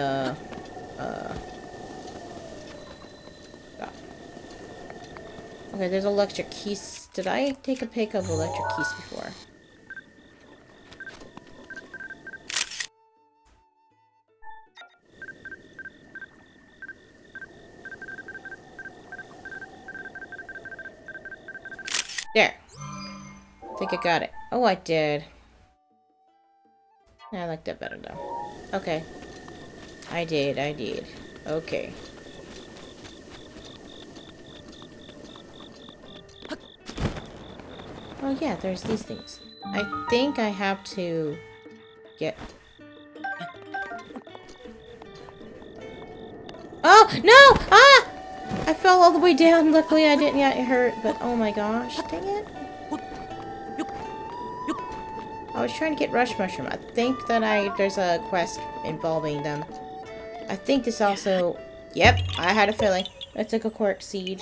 Okay, there's electric keys. Did I take a pic of electric keys before? I think I got it. Oh, I did. I like that better now. Okay. I did. Okay. Oh yeah, there's these things. I think I have to get... Oh! No! Ah! I fell all the way down. Luckily I didn't get hurt, but oh my gosh. Dang it. I was trying to get Rush Mushroom. I think that there's a quest involving them. I think this also... Yep, I had a feeling. I took a Quark Seed.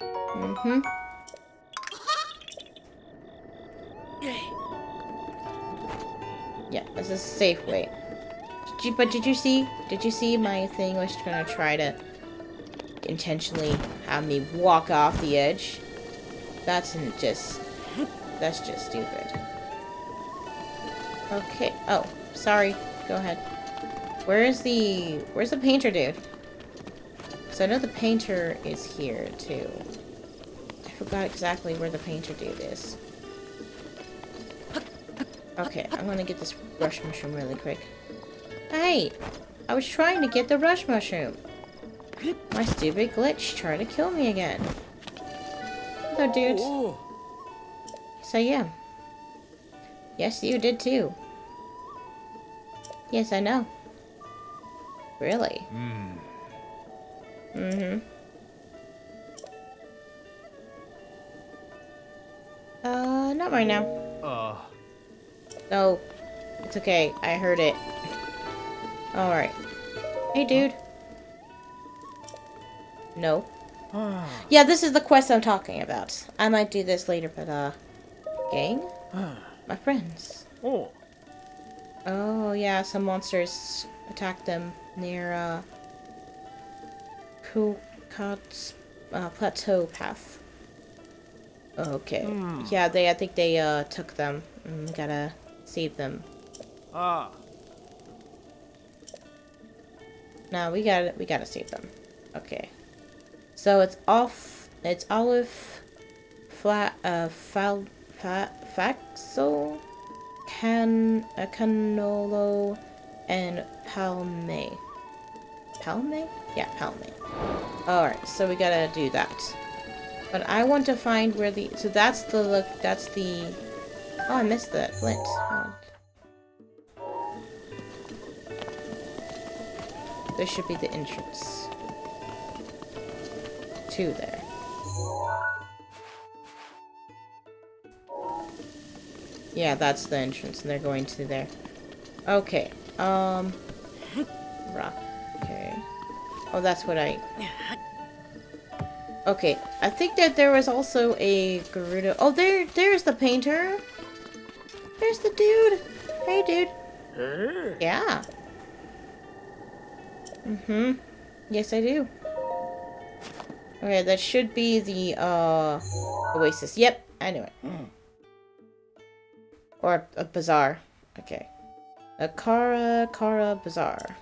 Mm-hmm. Yeah, this is a safe way. Did you see my thing was gonna try to intentionally have me walk off the edge? That's just stupid. Okay. Oh, sorry. Go ahead. Where's the painter dude? So I know the painter is here too. I forgot exactly where the painter dude is. Okay, I'm gonna get this rush mushroom really quick. Hey! I was trying to get the rush mushroom! My stupid glitch tried to kill me again. Hello, dude. So yeah. Yes, you did too. Yes, I know. Really? Mm-hmm. Not right now. No, it's okay. I heard it. Alright. Hey, dude. No. Yeah, this is the quest I'm talking about. I might do this later, but, gang? My friends. Oh, yeah, some monsters attacked them near, Kukat's, plateau path. Okay. Yeah, I think they, took them. Gotta save them. No, we gotta save them. Okay. So it's Olive Flat Faxel Canolo and Palme. Palme? Yeah, Palme. Alright, so we gotta do that. But I want to find where the that's the Oh, I missed the flint. Oh. There should be the entrance to there. Yeah, that's the entrance, and they're going to there. Okay. Rock. Okay. Oh, that's what I... Okay, I think that there was also a Gerudo... Oh, there's the painter! There's the dude! Hey, dude! Yeah! Mm-hmm. Yes, I do. Okay, that should be the, Oasis. Yep, I knew it. Or a bazaar. Okay. A Kara Kara Bazaar.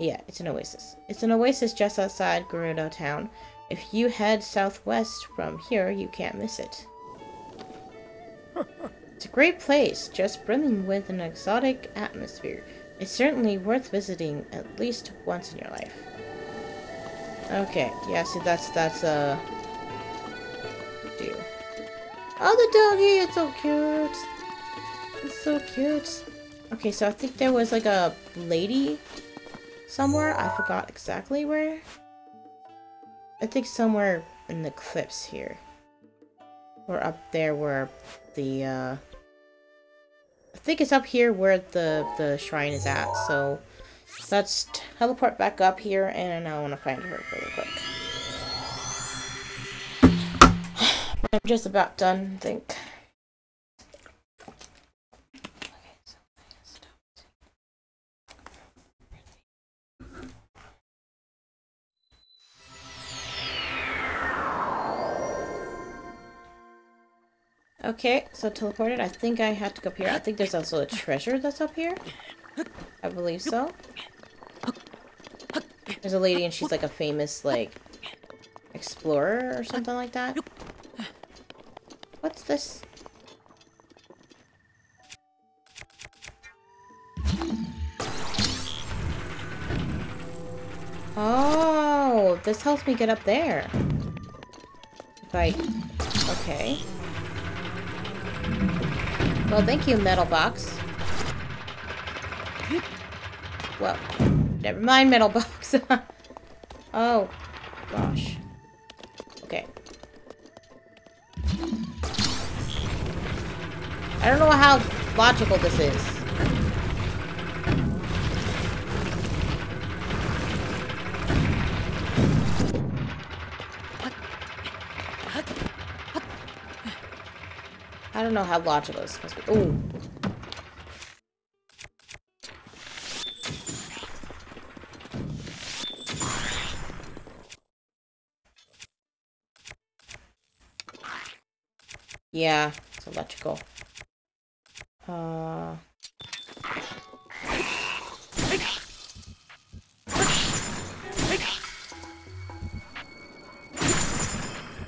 Yeah, it's an oasis. It's an oasis just outside Gerudo Town. If you head southwest from here, you can't miss it. It's a great place, just brimming with an exotic atmosphere. It's certainly worth visiting at least once in your life. Okay, yeah, see, that's do. Oh, the doggy! It's so cute! It's so cute! Okay, so I think there was, like, a lady somewhere. I forgot exactly where. I think somewhere in the cliffs here. Or up there where the, I think it's up here where the shrine is at, so let's teleport back up here, and I want to find her really quick. I'm just about done, I think. Okay, so teleported. I think I have to go up here. I think there's also a treasure that's up here. I believe so. There's a lady and she's like a famous, like, explorer or something like that. What's this? Oh, this helps me get up there. If I... Okay. Well, thank you, Metal Box. Well, never mind, Metal Box. Oh, gosh. Okay. I don't know how logical this is. I don't know how logical this must be. Ooh. Yeah, it's electrical.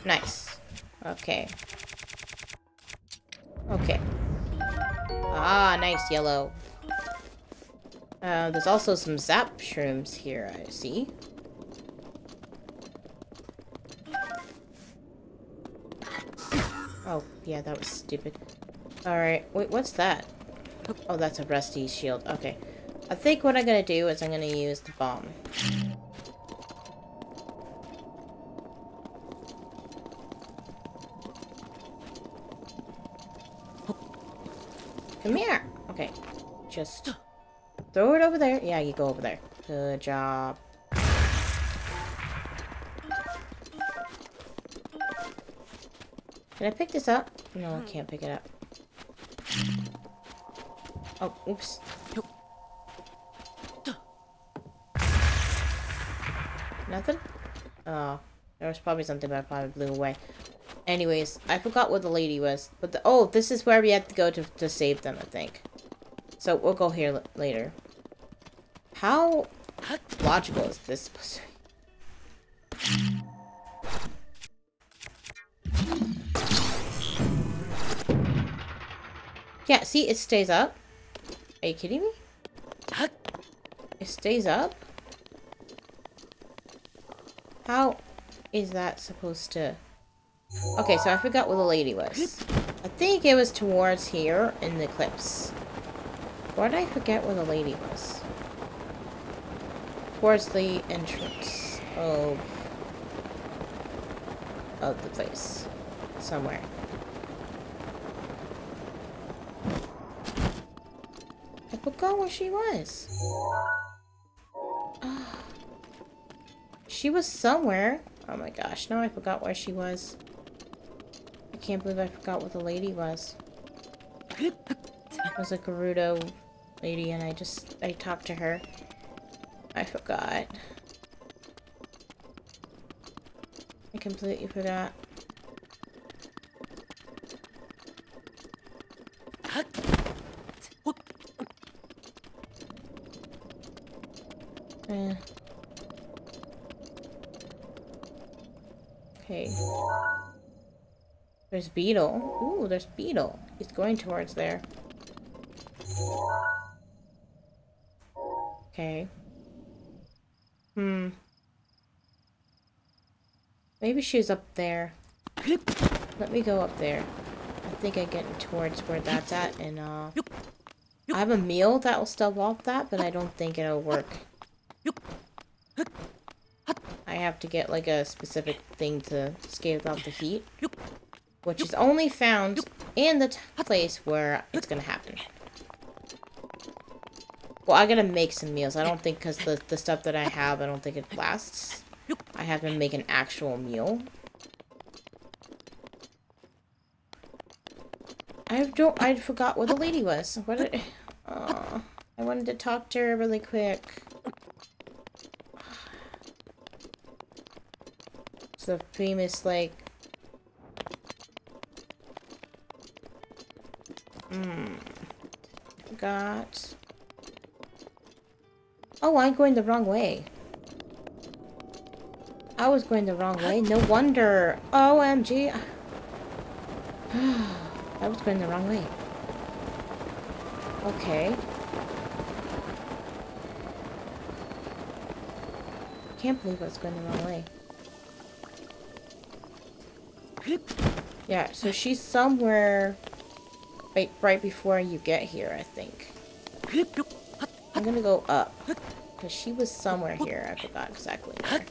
Nice. Okay. Okay. Ah, nice yellow. There's also some zap shrooms here, I see. Oh, yeah, that was stupid. Alright, wait, what's that? Oh, that's a rusty shield. Okay. I think what I'm gonna do is I'm gonna use the bomb. Come here! Okay. Just throw it over there. Yeah, you go over there. Good job. Can I pick this up? No, I can't pick it up. Oh, oops. Nope. Nothing? Oh, there was probably something, but I probably blew away. Anyways, I forgot where the lady was. But the, oh, this is where we had to go to save them, I think. So we'll go here later. How logical is this supposed to be? Yeah, see, it stays up. Are you kidding me? It stays up? How is that supposed to... Okay, so I forgot where the lady was. I think it was towards here in the cliffs. Why did I forget where the lady was? Towards the entrance of the place. Somewhere. Forgot where she was. She was somewhere. Oh my gosh, now I forgot where she was. I can't believe I forgot what the lady was. It was a Gerudo lady and I talked to her. I forgot. I completely forgot. Okay. There's Beetle. Ooh, there's Beetle. He's going towards there. Okay. Hmm. Maybe she's up there. Let me go up there. I think I get towards where that's at, and I have a meal that will stub off that, but I don't think it'll work. I have to get like a specific thing to scale off the heat, which is only found in the place where it's gonna happen. Well, I gotta make some meals. I don't think, because the stuff that I have, I don't think it lasts. I have to make an actual meal. I forgot where the lady was. What did I wanted to talk to her really quick. The famous, like, got. Oh, I'm going the wrong way. I was going the wrong way. No wonder. OMG. I was going the wrong way. Okay. Can't believe I was going the wrong way. Yeah, so she's somewhere right before you get here, I think. I'm gonna go up. Because she was somewhere here. I forgot exactly where.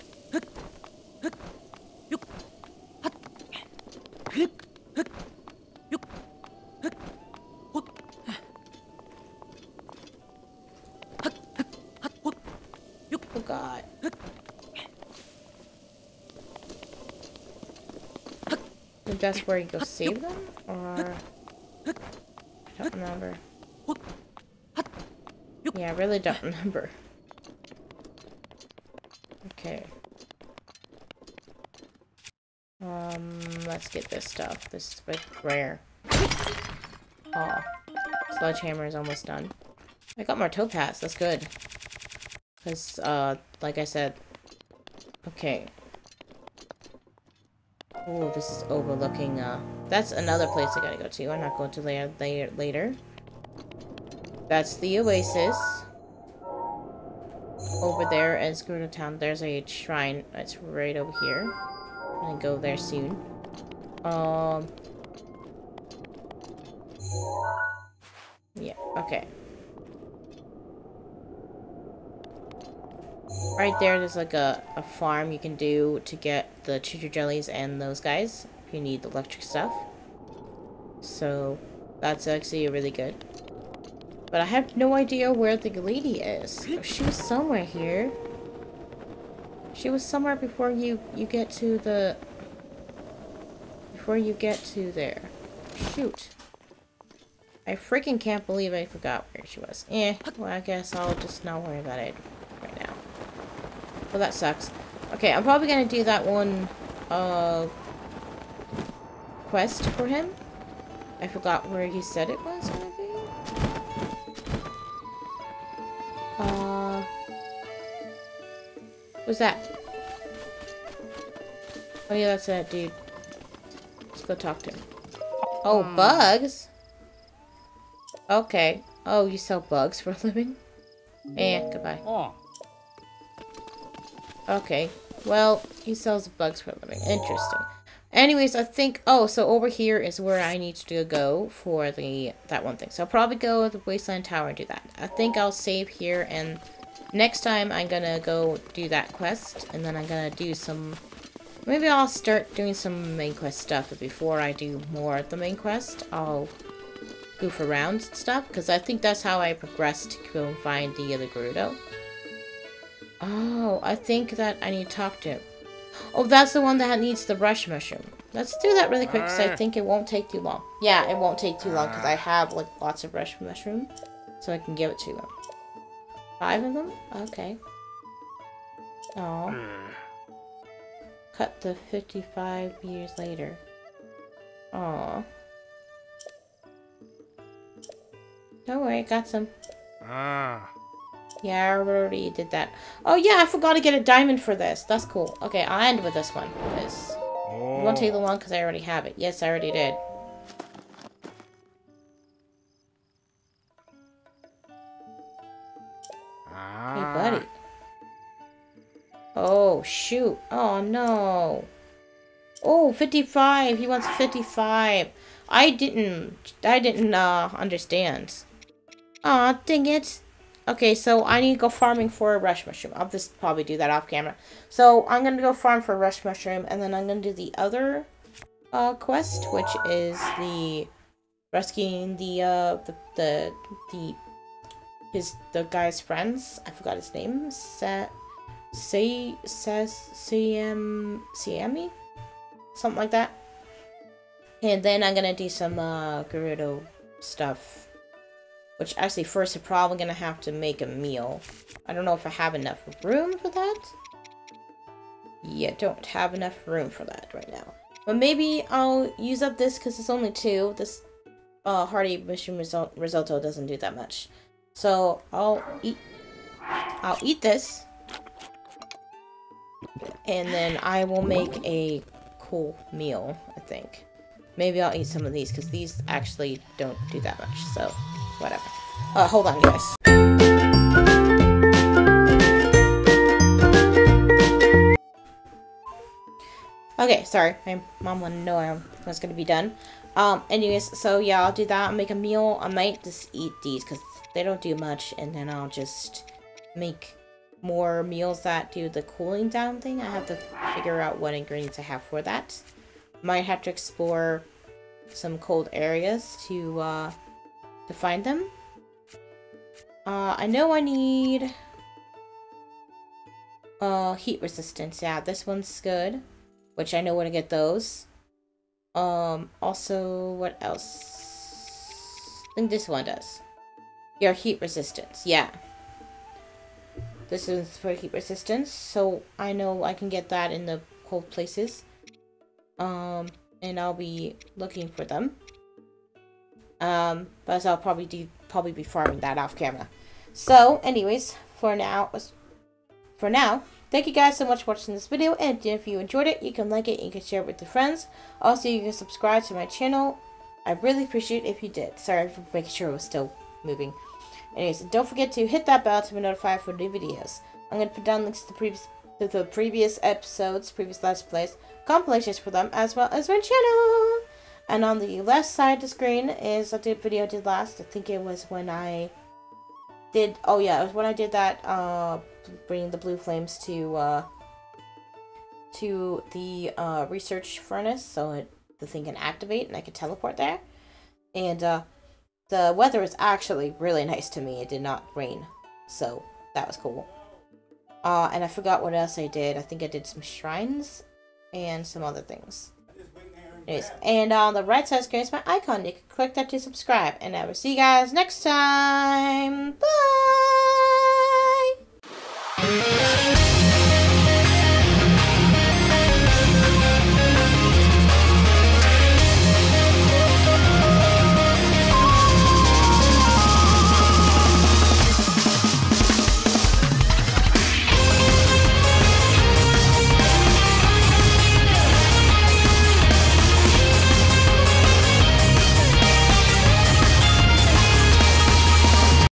That's where you go save them? Or... I don't remember. Yeah, I really don't remember. Okay. Let's get this stuff. This is a bit rare. Oh. Sledgehammer is almost done. I got more topaz. That's good. Because, like I said... Okay. Oh, this is overlooking, that's another place I gotta go to. I'm not going to later. That's the oasis. Over there in Gerudo Town, there's a shrine. It's right over here. I'm gonna go there soon. Yeah, okay. Right there, there's like a farm you can do to get the choo-choo jellies and those guys if you need the electric stuff. So that's actually really good. But I have no idea where the lady is. Oh, she was somewhere here. She was somewhere before you get to the... Before you get to there. Shoot. I freaking can't believe I forgot where she was. Well, I guess I'll just not worry about it. Well, that sucks. Okay, I'm probably gonna do that one, quest for him. I forgot where he said it was gonna be. What's that? Oh yeah, that's that dude. Let's go talk to him. Oh, bugs? Okay. Oh, you sell bugs for a living? Goodbye. Oh. Okay, well, he sells bugs for a living. Interesting. Anyways, I think... Oh, so over here is where I need to go for that one thing. So I'll probably go to the Wasteland Tower and do that. I think I'll save here, and next time I'm gonna go do that quest, and then I'm gonna do some... Maybe I'll start doing some main quest stuff, but before I do more of the main quest, I'll goof around and stuff, because I think that's how I progressed to go and find the other Gerudo. Oh, I think that I need to talk to him. Oh, that's the one that needs the rush mushroom. Let's do that really quick because I think it won't take too long. Yeah, it won't take too long because I have like lots of rush mushroom, so I can give it to him. 5 of them? Okay. Oh. Cut the 55 years later. Oh. Don't worry, got some. Yeah, I already did that. Oh yeah, I forgot to get a diamond for this. That's cool. Okay, I'll end with this one. Because it won't take long because I already have it. Yes, I already did. Hey, buddy. Oh, shoot. Oh, no. Oh, 55. He wants 55. I didn't understand. Aw, dang it. Okay, so I need to go farming for a rush mushroom. I'll just probably do that off camera. So I'm going to go farm for a rush mushroom, and then I'm going to do the other quest, which is the rescuing the guy's friends. I forgot his name. Sammy? Something like that. And then I'm going to do some Gerudo stuff. Which, actually, first I'm probably going to have to make a meal. I don't know if I have enough room for that. Yeah, don't have enough room for that right now. But maybe I'll use up this because it's only 2. This hearty mushroom risotto doesn't do that much. So, I'll eat this. And then I will make a cool meal, I think. Maybe I'll eat some of these, because these actually don't do that much, so whatever. Hold on, guys. Okay, sorry. My mom wouldn't know I was going to be done. Anyways, so yeah, I'll do that. I'll make a meal. I might just eat these, because they don't do much, and then I'll just make more meals that do the cooling down thing. I have to figure out what ingredients I have for that. Might have to explore some cold areas to find them. I know I need heat resistance. Yeah, this one's good, which I know when to get those. Also, what else? I think this one does. Yeah, heat resistance. Yeah. This is for heat resistance, so I know I can get that in the cold places. And I'll be looking for them. But I'll probably be farming that off camera. So, anyways, for now, thank you guys so much for watching this video, and if you enjoyed it, you can like it and you can share it with your friends. Also, you can subscribe to my channel. I really appreciate it if you did. Sorry for making sure it was still moving. Anyways, don't forget to hit that bell to be notified for new videos. I'm going to put down links to the previous episodes, previous Let's Plays, compilations for them, as well as my channel. And on the left side of the screen is the video I did last. I think it was when I did, oh yeah, it was when I did that, bringing the blue flames to the research furnace, so the thing can activate and I can teleport there. And the weather was actually really nice to me. It did not rain, so that was cool. And I forgot what else I did. I think I did some shrines and some other things. Anyways, and on the right side of the screen is my icon. You can click that to subscribe. And I will see you guys next time. Bye!